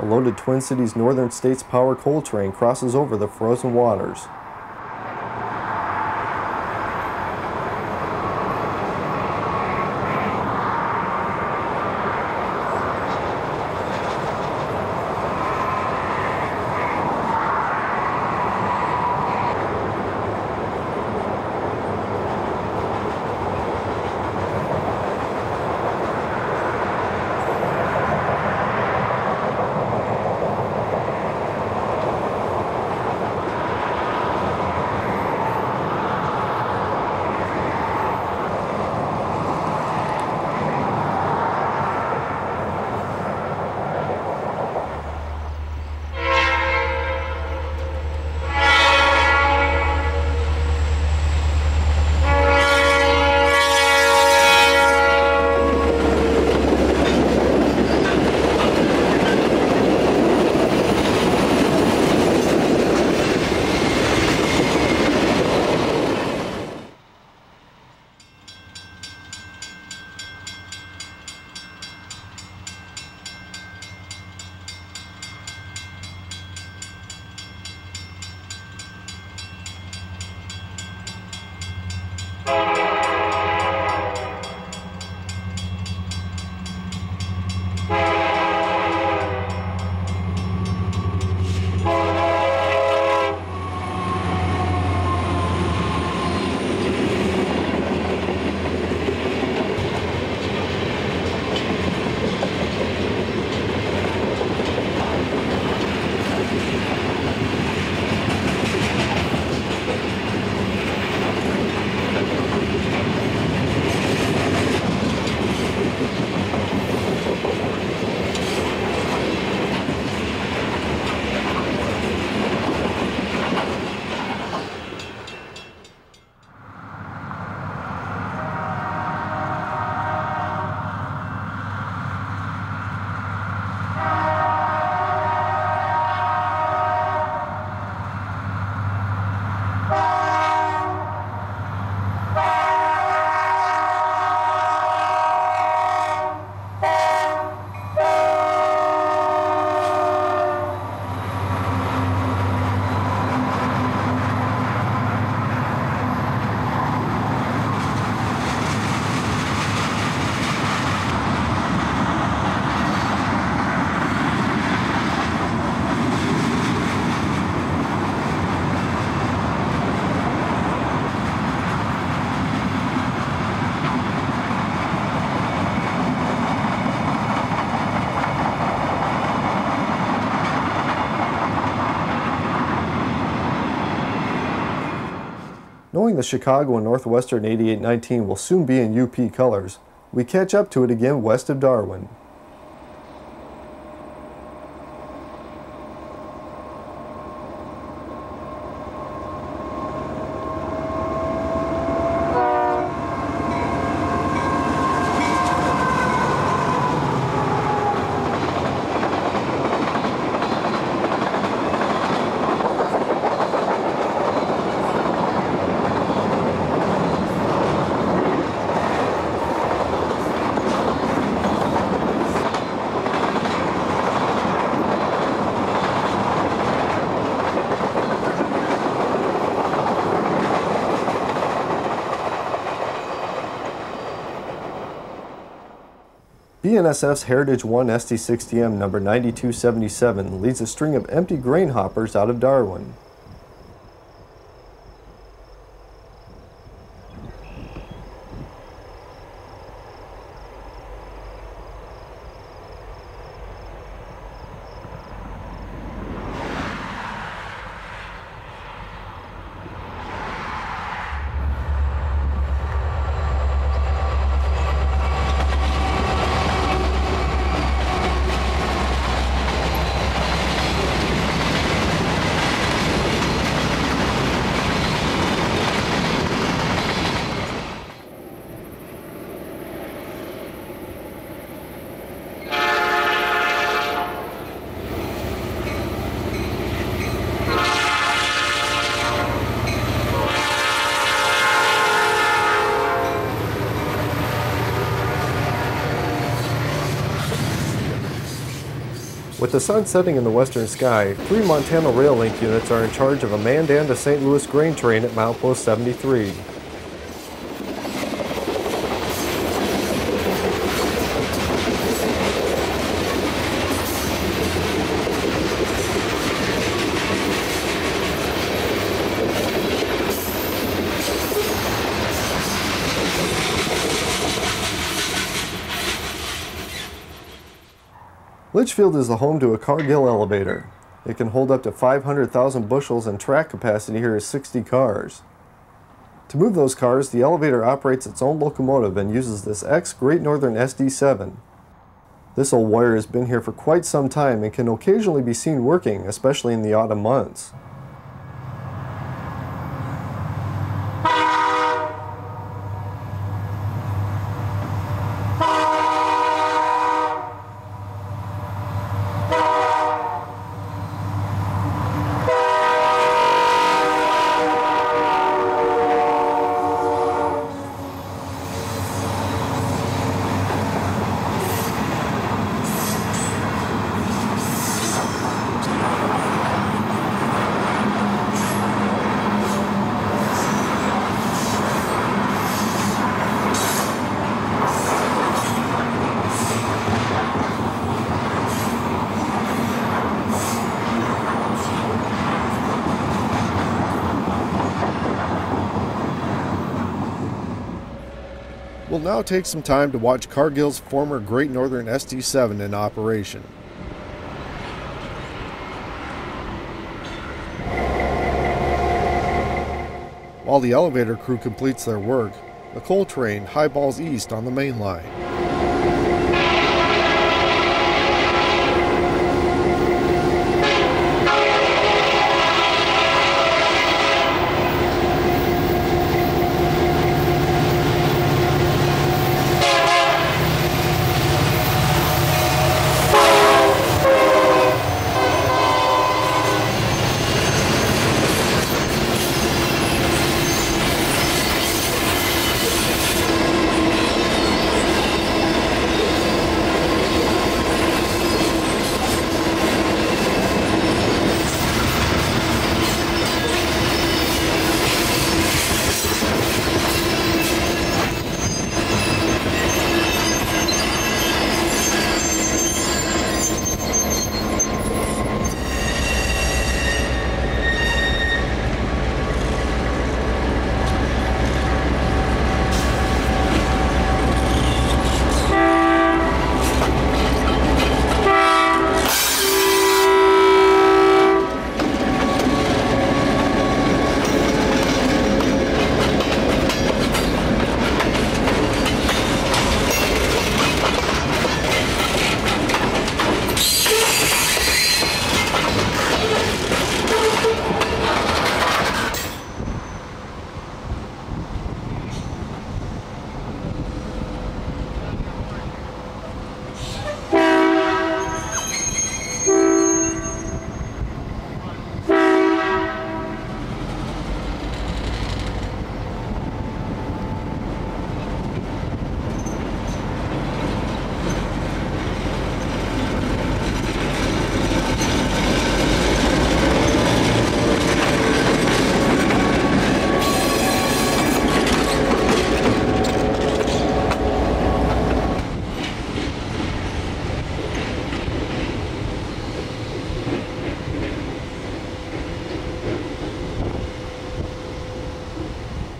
A loaded Twin Cities Northern States Power coal train crosses over the frozen waters. Knowing the Chicago and Northwestern eighty-eight nineteen will soon be in U P colors, we catch up to it again west of Darwin. B N S F's Heritage one S D sixty M number ninety-two seventy-seven leads a string of empty grain hoppers out of Darwin. With the sun setting in the western sky, three Montana Rail Link units are in charge of a manned and a Saint Louis grain train at mile post seventy-three. Litchfield is the home to a Cargill elevator. It can hold up to five hundred thousand bushels and track capacity here is sixty cars. To move those cars, the elevator operates its own locomotive and uses this ex-Great Northern S D seven. This old wire has been here for quite some time and can occasionally be seen working, especially in the autumn months. We'll now take some time to watch Cargill's former Great Northern S D seven in operation. While the elevator crew completes their work, the coal train highballs east on the main line.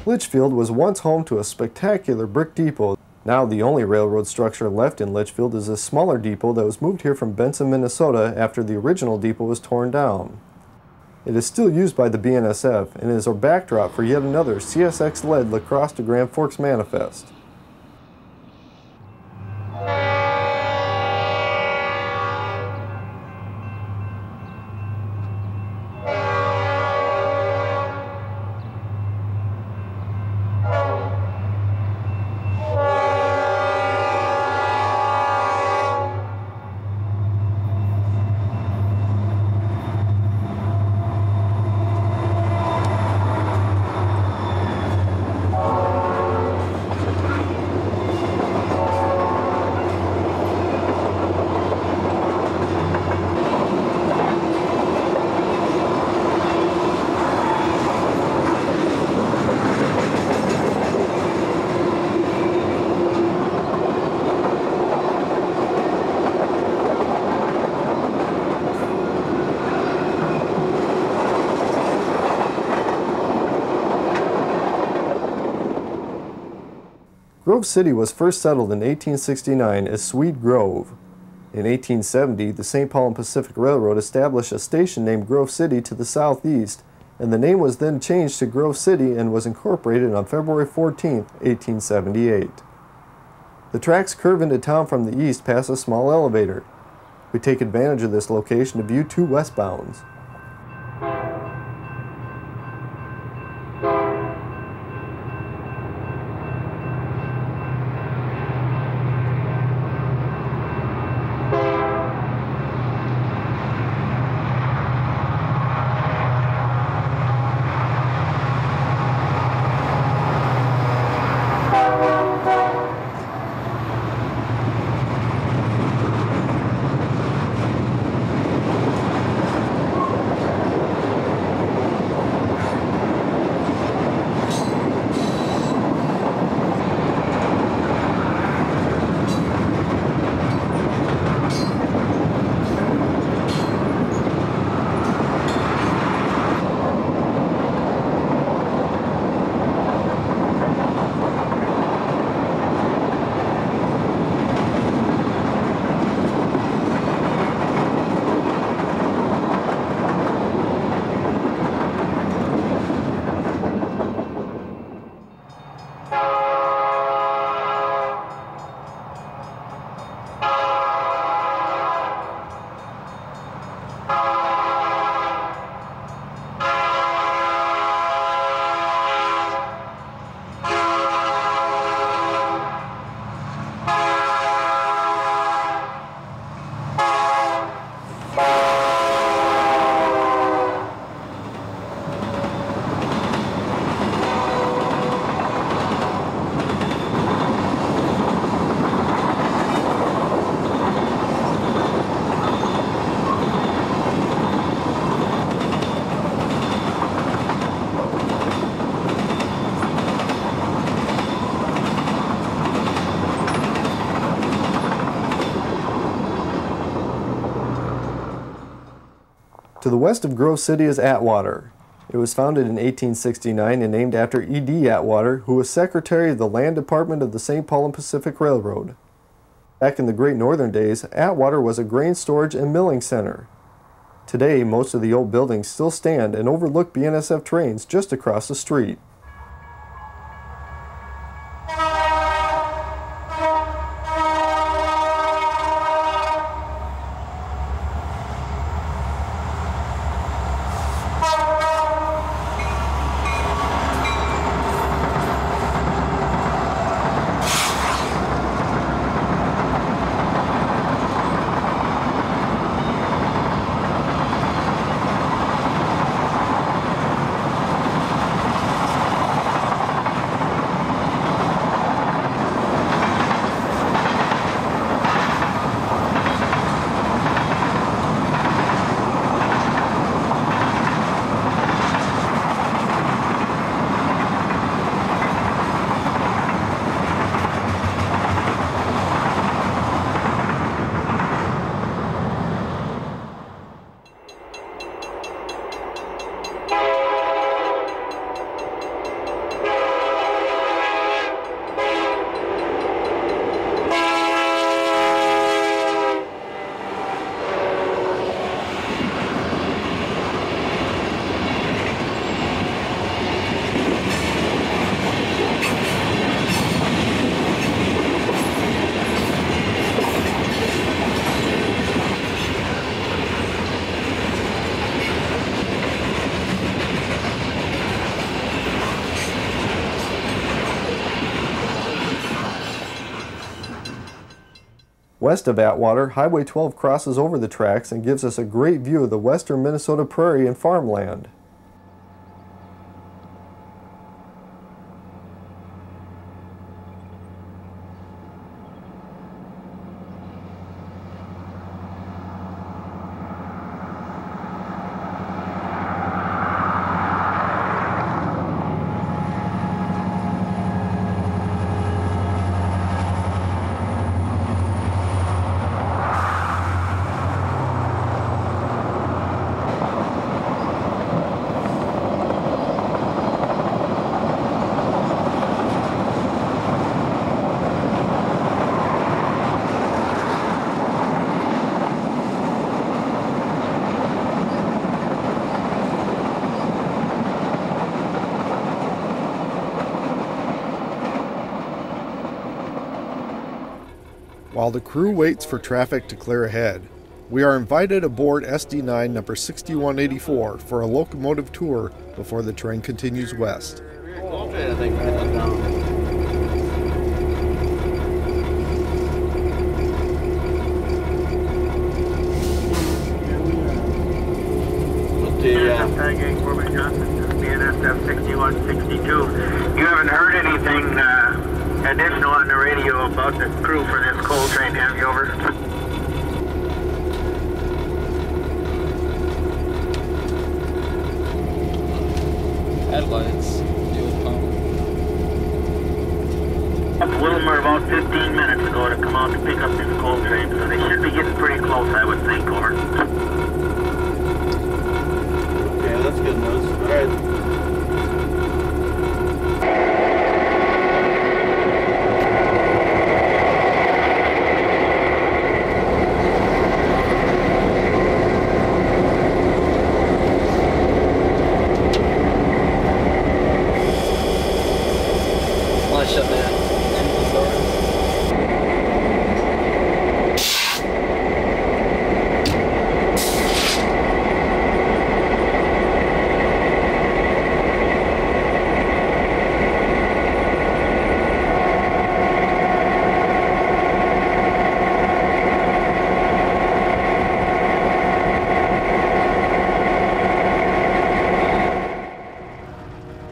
Litchfield was once home to a spectacular brick depot. Now the only railroad structure left in Litchfield is a smaller depot that was moved here from Benson, Minnesota after the original depot was torn down. It is still used by the B N S F and is a backdrop for yet another C S X-led La Crosse to Grand Forks manifest. Grove City was first settled in eighteen sixty-nine as Swede Grove. In eighteen seventy, the Saint Paul and Pacific Railroad established a station named Grove City to the southeast, and the name was then changed to Grove City and was incorporated on February fourteenth, eighteen seventy-eight. The tracks curve into town from the east past a small elevator. We take advantage of this location to view two westbounds. To the west of Grove City is Atwater. It was founded in eighteen sixty-nine and named after E D Atwater, who was Secretary of the Land Department of the Saint Paul and Pacific Railroad. Back in the Great Northern days, Atwater was a grain storage and milling center. Today, most of the old buildings still stand and overlook B N S F trains just across the street. West of Atwater, Highway twelve crosses over the tracks and gives us a great view of the western Minnesota prairie and farmland. While the crew waits for traffic to clear ahead, we are invited aboard S D nine number sixty-one eighty-four for a locomotive tour before the train continues west. B N S F sixty-one sixty-two. You haven't heard anything uh, additional on the radio about the crew for this coal train, have you? Over. Headlights. Wilmer about fifteen minutes ago to come out to pick up this coal train, so they should be getting pretty close, I would think. Over. Okay, that's good news. All right.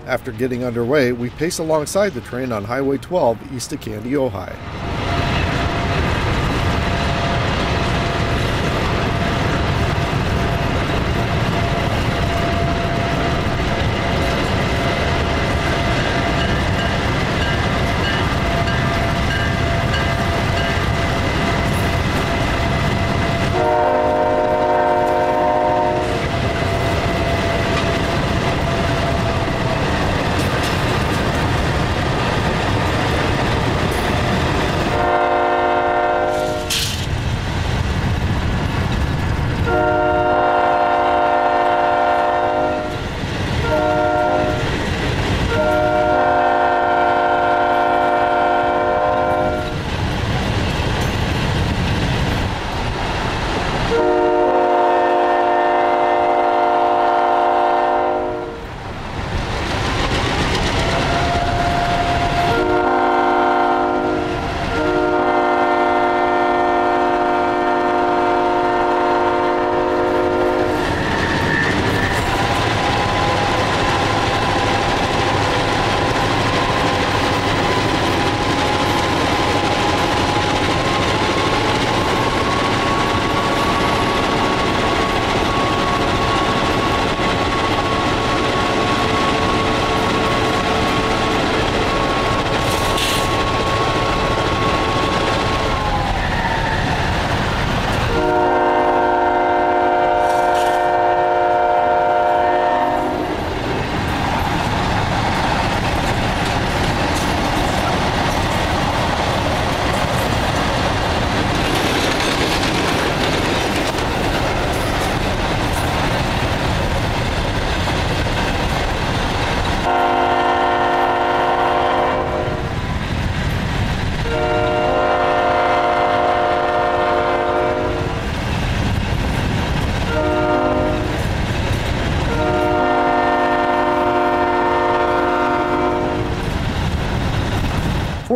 After getting underway, we pace alongside the train on Highway twelve east of Candy, Ohio.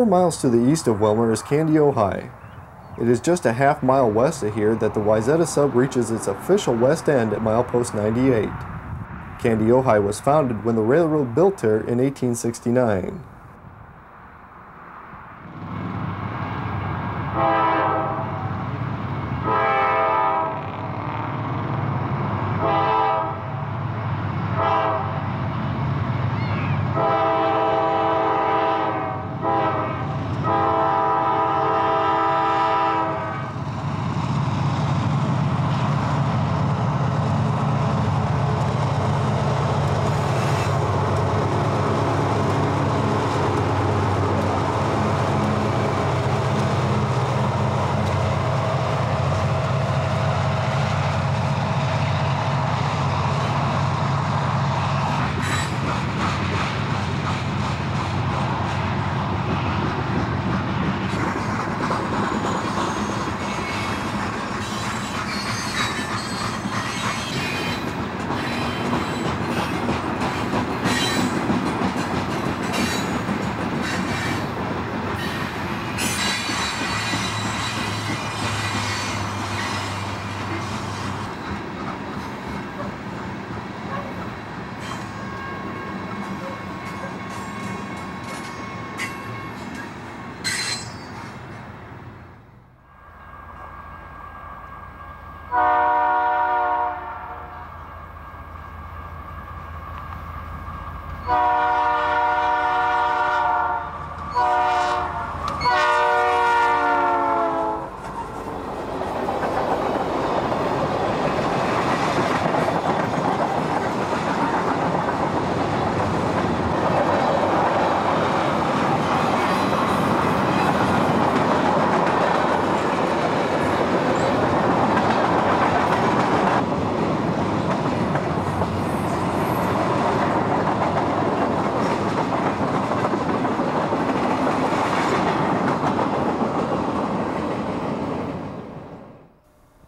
Miles to the east of Wilmer is Candy, Ohio. It is just a half mile west of here that the Wayzata sub reaches its official west end at milepost ninety-eight. Candy, Ohio was founded when the railroad built her in eighteen sixty-nine.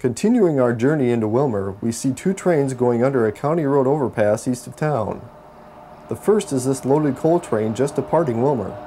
Continuing our journey into Wilmer, we see two trains going under a county road overpass east of town. The first is this loaded coal train just departing Wilmer.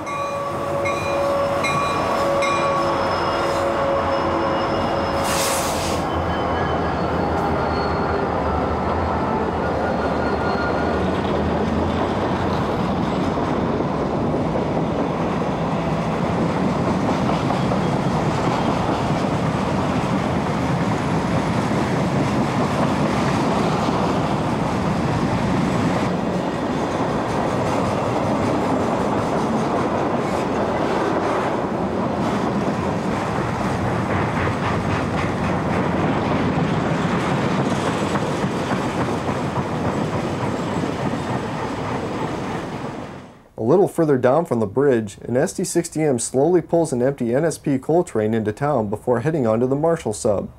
A little further down from the bridge, an S D sixty M slowly pulls an empty N S P coal train into town before heading onto the Marshall sub.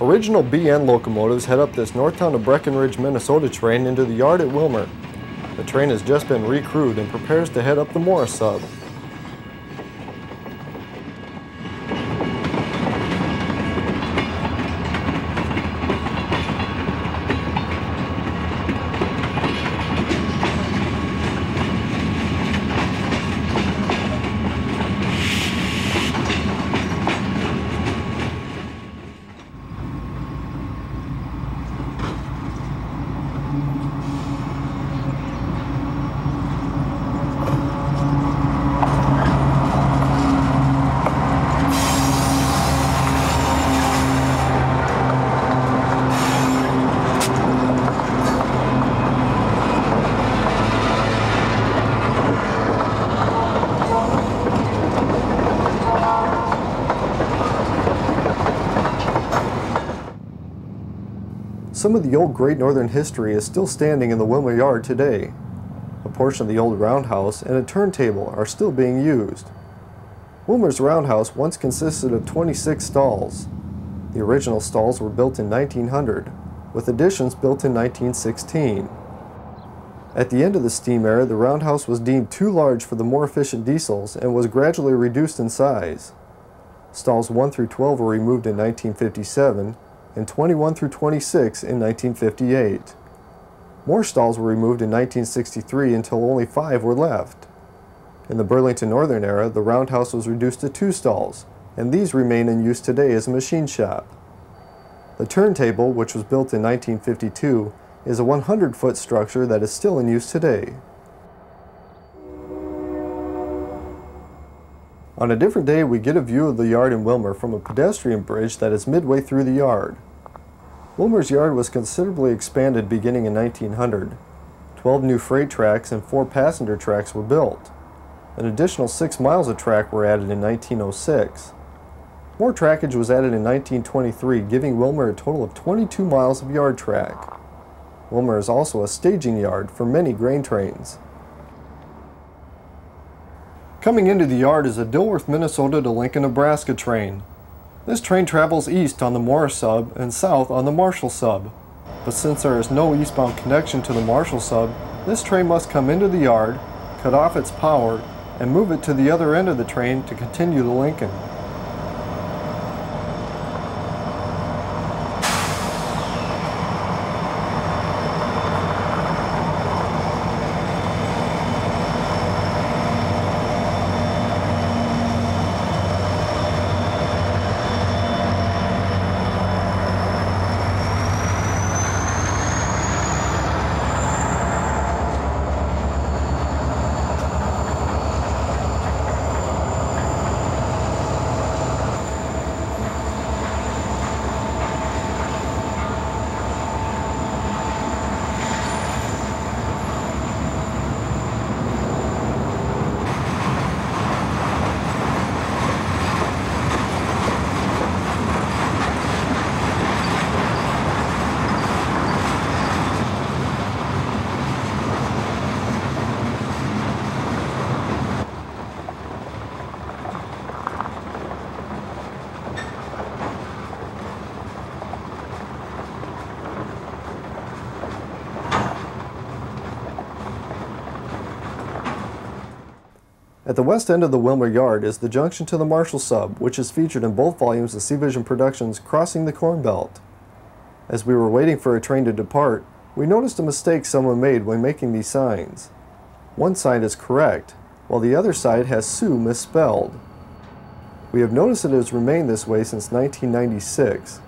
Original B N locomotives head up this Northtown to Breckenridge, Minnesota train into the yard at Wilmer. The train has just been recrewed and prepares to head up the Morris sub. Some of the old Great Northern history is still standing in the Wilma yard today. A portion of the old roundhouse and a turntable are still being used. Wilmer's roundhouse once consisted of twenty-six stalls. The original stalls were built in nineteen hundred, with additions built in nineteen sixteen. At the end of the steam era, the roundhouse was deemed too large for the more efficient diesels and was gradually reduced in size. Stalls one through twelve were removed in nineteen fifty-seven and twenty-one through twenty-six in nineteen fifty-eight. More stalls were removed in nineteen sixty-three until only five were left. In the Burlington Northern era, the roundhouse was reduced to two stalls, and these remain in use today as a machine shop. The turntable, which was built in nineteen fifty-two, is a one hundred foot structure that is still in use today. On a different day, we get a view of the yard in Wilmer from a pedestrian bridge that is midway through the yard. Wilmer's yard was considerably expanded beginning in nineteen hundred. twelve new freight tracks and four passenger tracks were built. An additional six miles of track were added in nineteen oh six. More trackage was added in nineteen twenty-three, giving Wilmer a total of twenty-two miles of yard track. Wilmer is also a staging yard for many grain trains. Coming into the yard is a Dilworth, Minnesota to Lincoln, Nebraska train. This train travels east on the Morris sub and south on the Marshall sub. But since there is no eastbound connection to the Marshall sub, this train must come into the yard, cut off its power, and move it to the other end of the train to continue to Lincoln. At the west end of the Wilmer yard is the junction to the Marshall sub, which is featured in both volumes of C. Vision Productions' Crossing the Corn Belt. As we were waiting for a train to depart, we noticed a mistake someone made when making these signs. One side is correct, while the other side has Sue misspelled. We have noticed it has remained this way since nineteen ninety-six.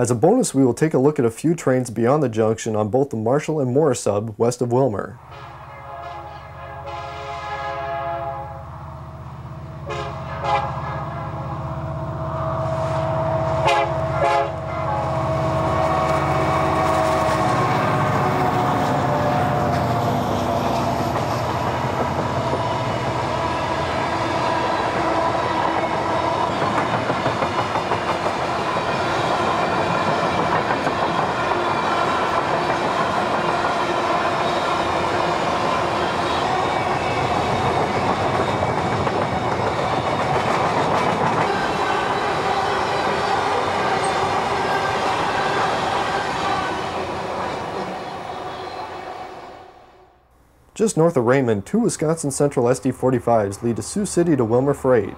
As a bonus, we will take a look at a few trains beyond the junction on both the Marshall and Morris sub west of Wilmer. Just north of Raymond, two Wisconsin Central S D forty-fives lead to Sioux City to Wilmer Freight.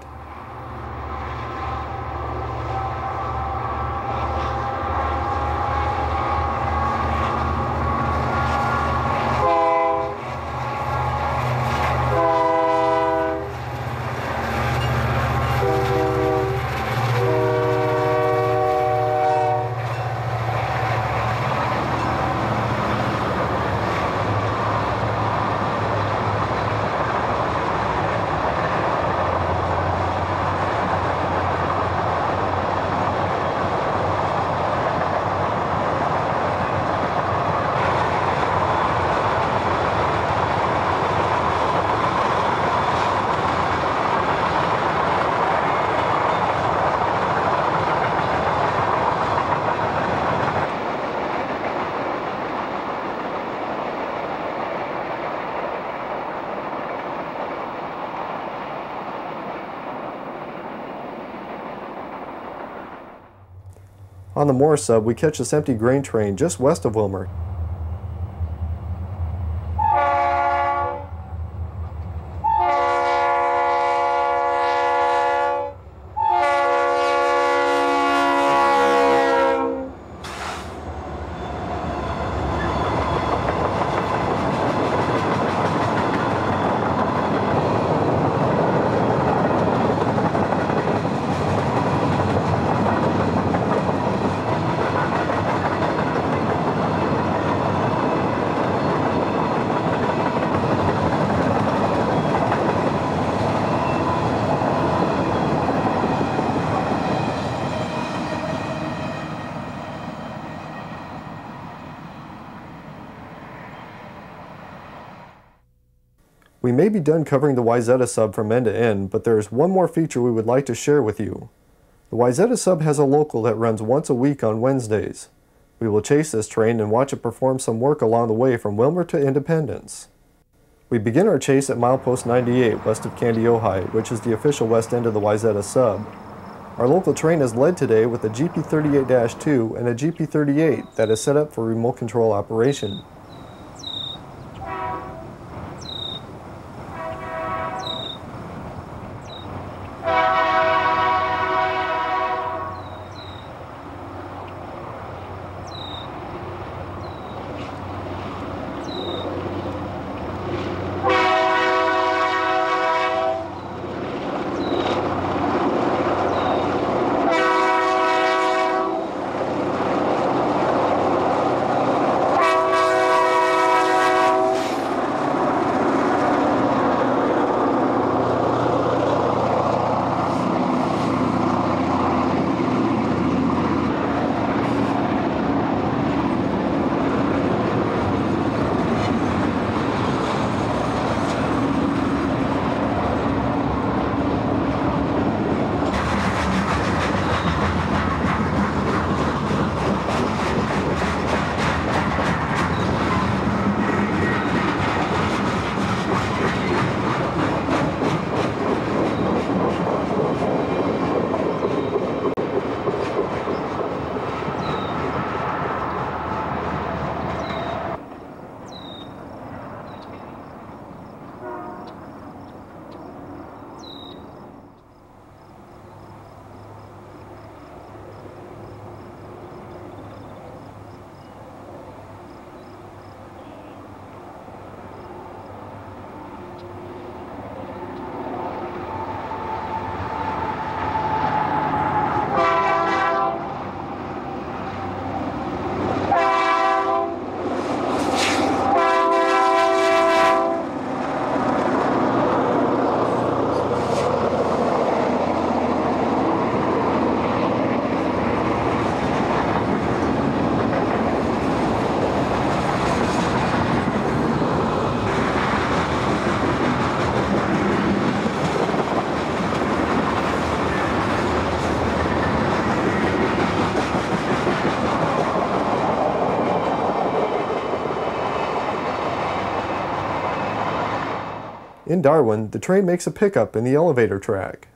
On the Morris sub, we catch this empty grain train just west of Wilmer. We may be done covering the Wayzata sub from end to end, but there is one more feature we would like to share with you. The Wayzata sub has a local that runs once a week on Wednesdays. We will chase this train and watch it perform some work along the way from Wilmer to Independence. We begin our chase at milepost ninety-eight west of Candy, Ohio, which is the official west end of the Wayzata sub. Our local train is led today with a G P thirty-eight dash two and a G P thirty-eight that is set up for remote control operation. In Darwin, the train makes a pickup in the elevator track.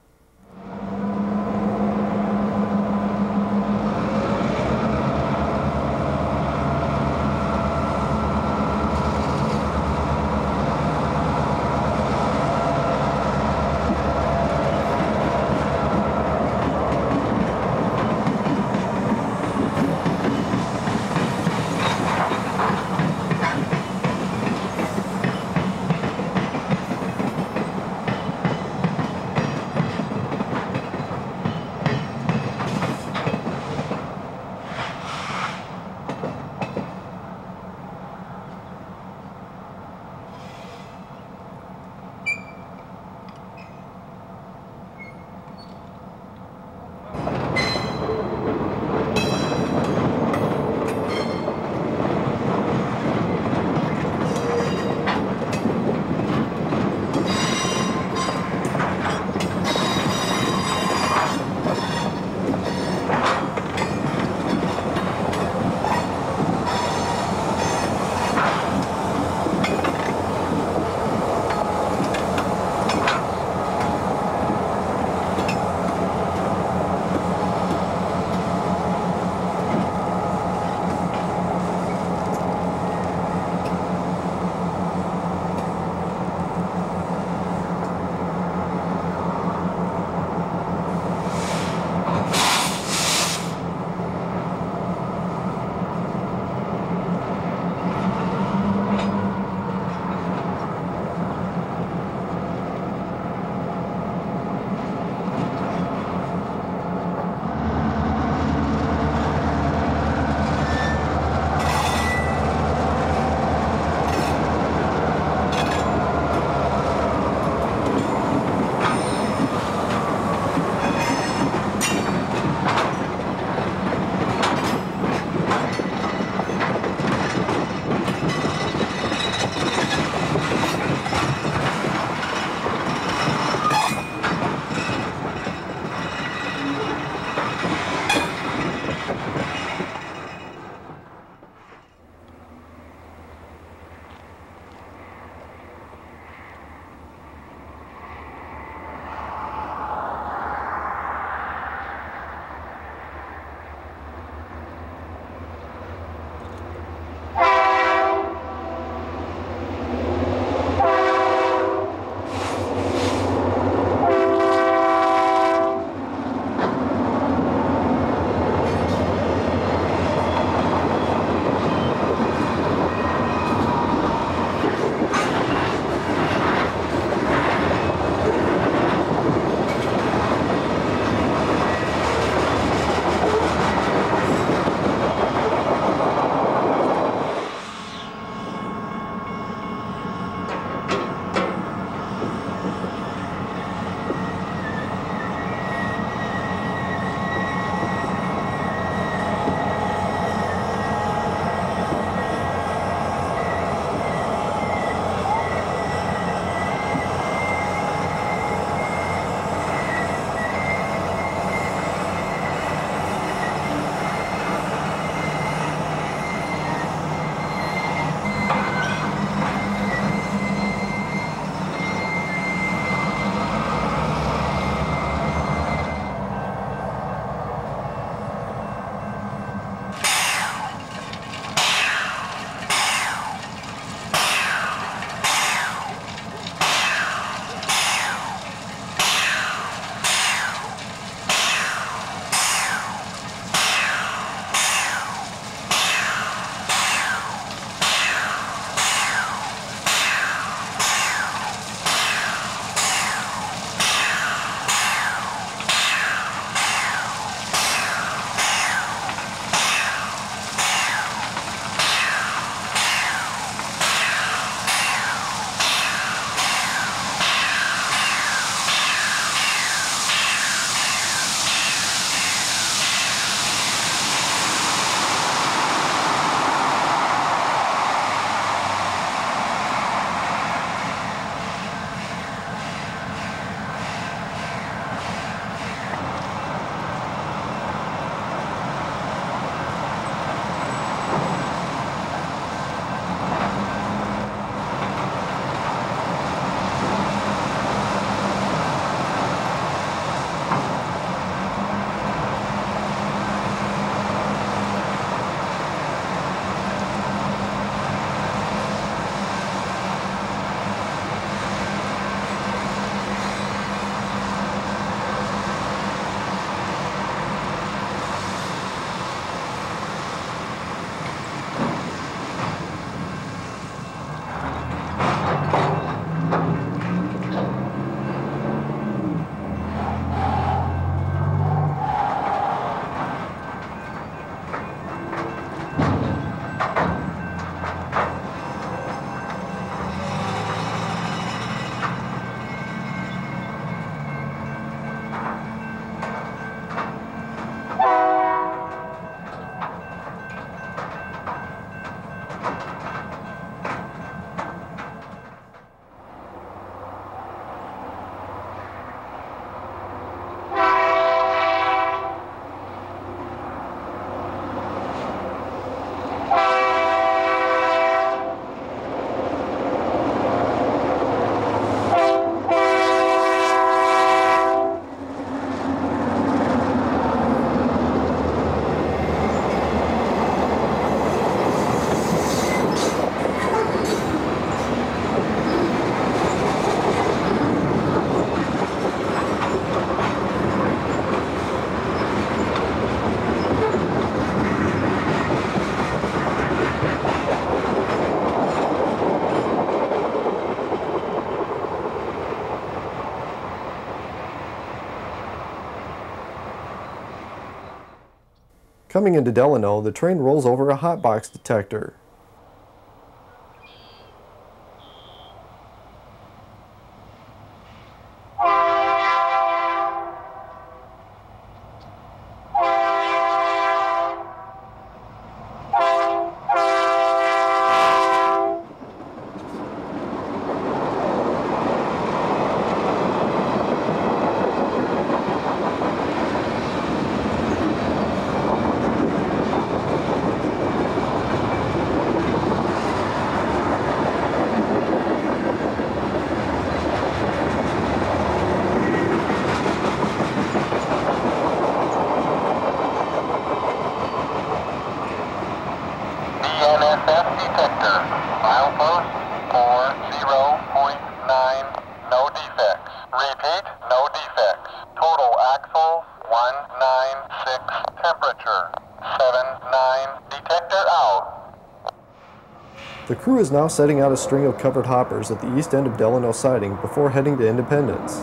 Coming into Delano, the train rolls over a hotbox detector. The crew is now setting out a string of covered hoppers at the east end of Delano siding before heading to Independence.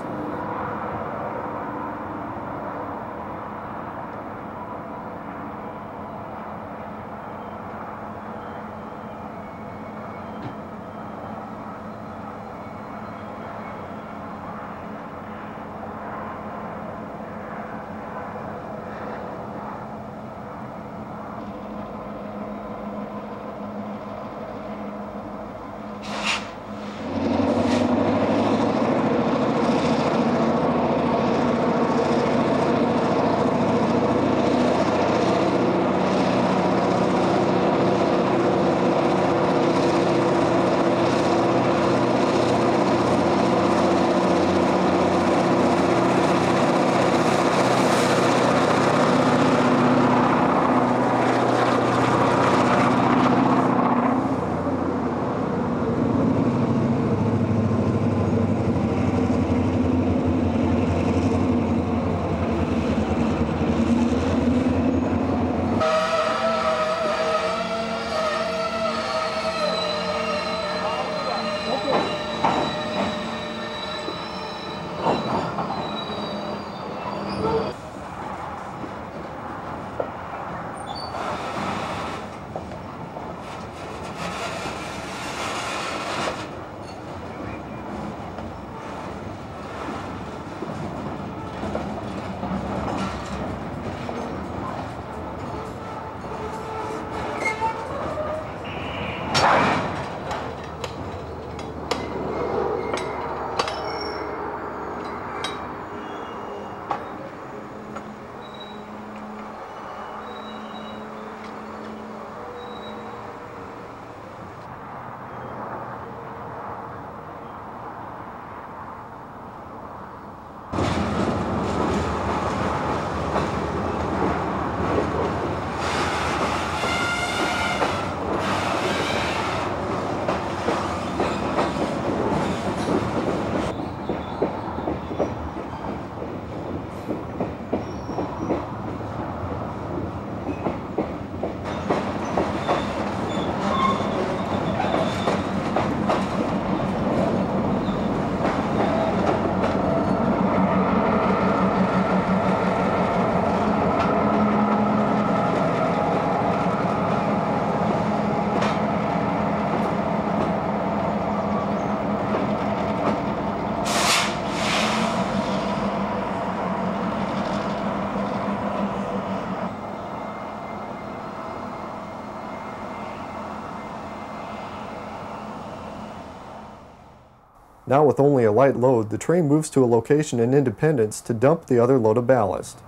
Now with only a light load, the train moves to a location in Independence to dump the other load of ballast.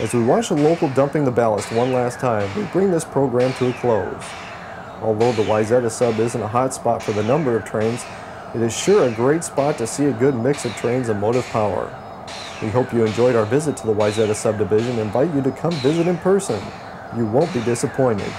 As we watch a local dumping the ballast one last time, we bring this program to a close. Although the Wayzata sub isn't a hot spot for the number of trains, it is sure a great spot to see a good mix of trains and motive power. We hope you enjoyed our visit to the Wayzata subdivision and invite you to come visit in person. You won't be disappointed.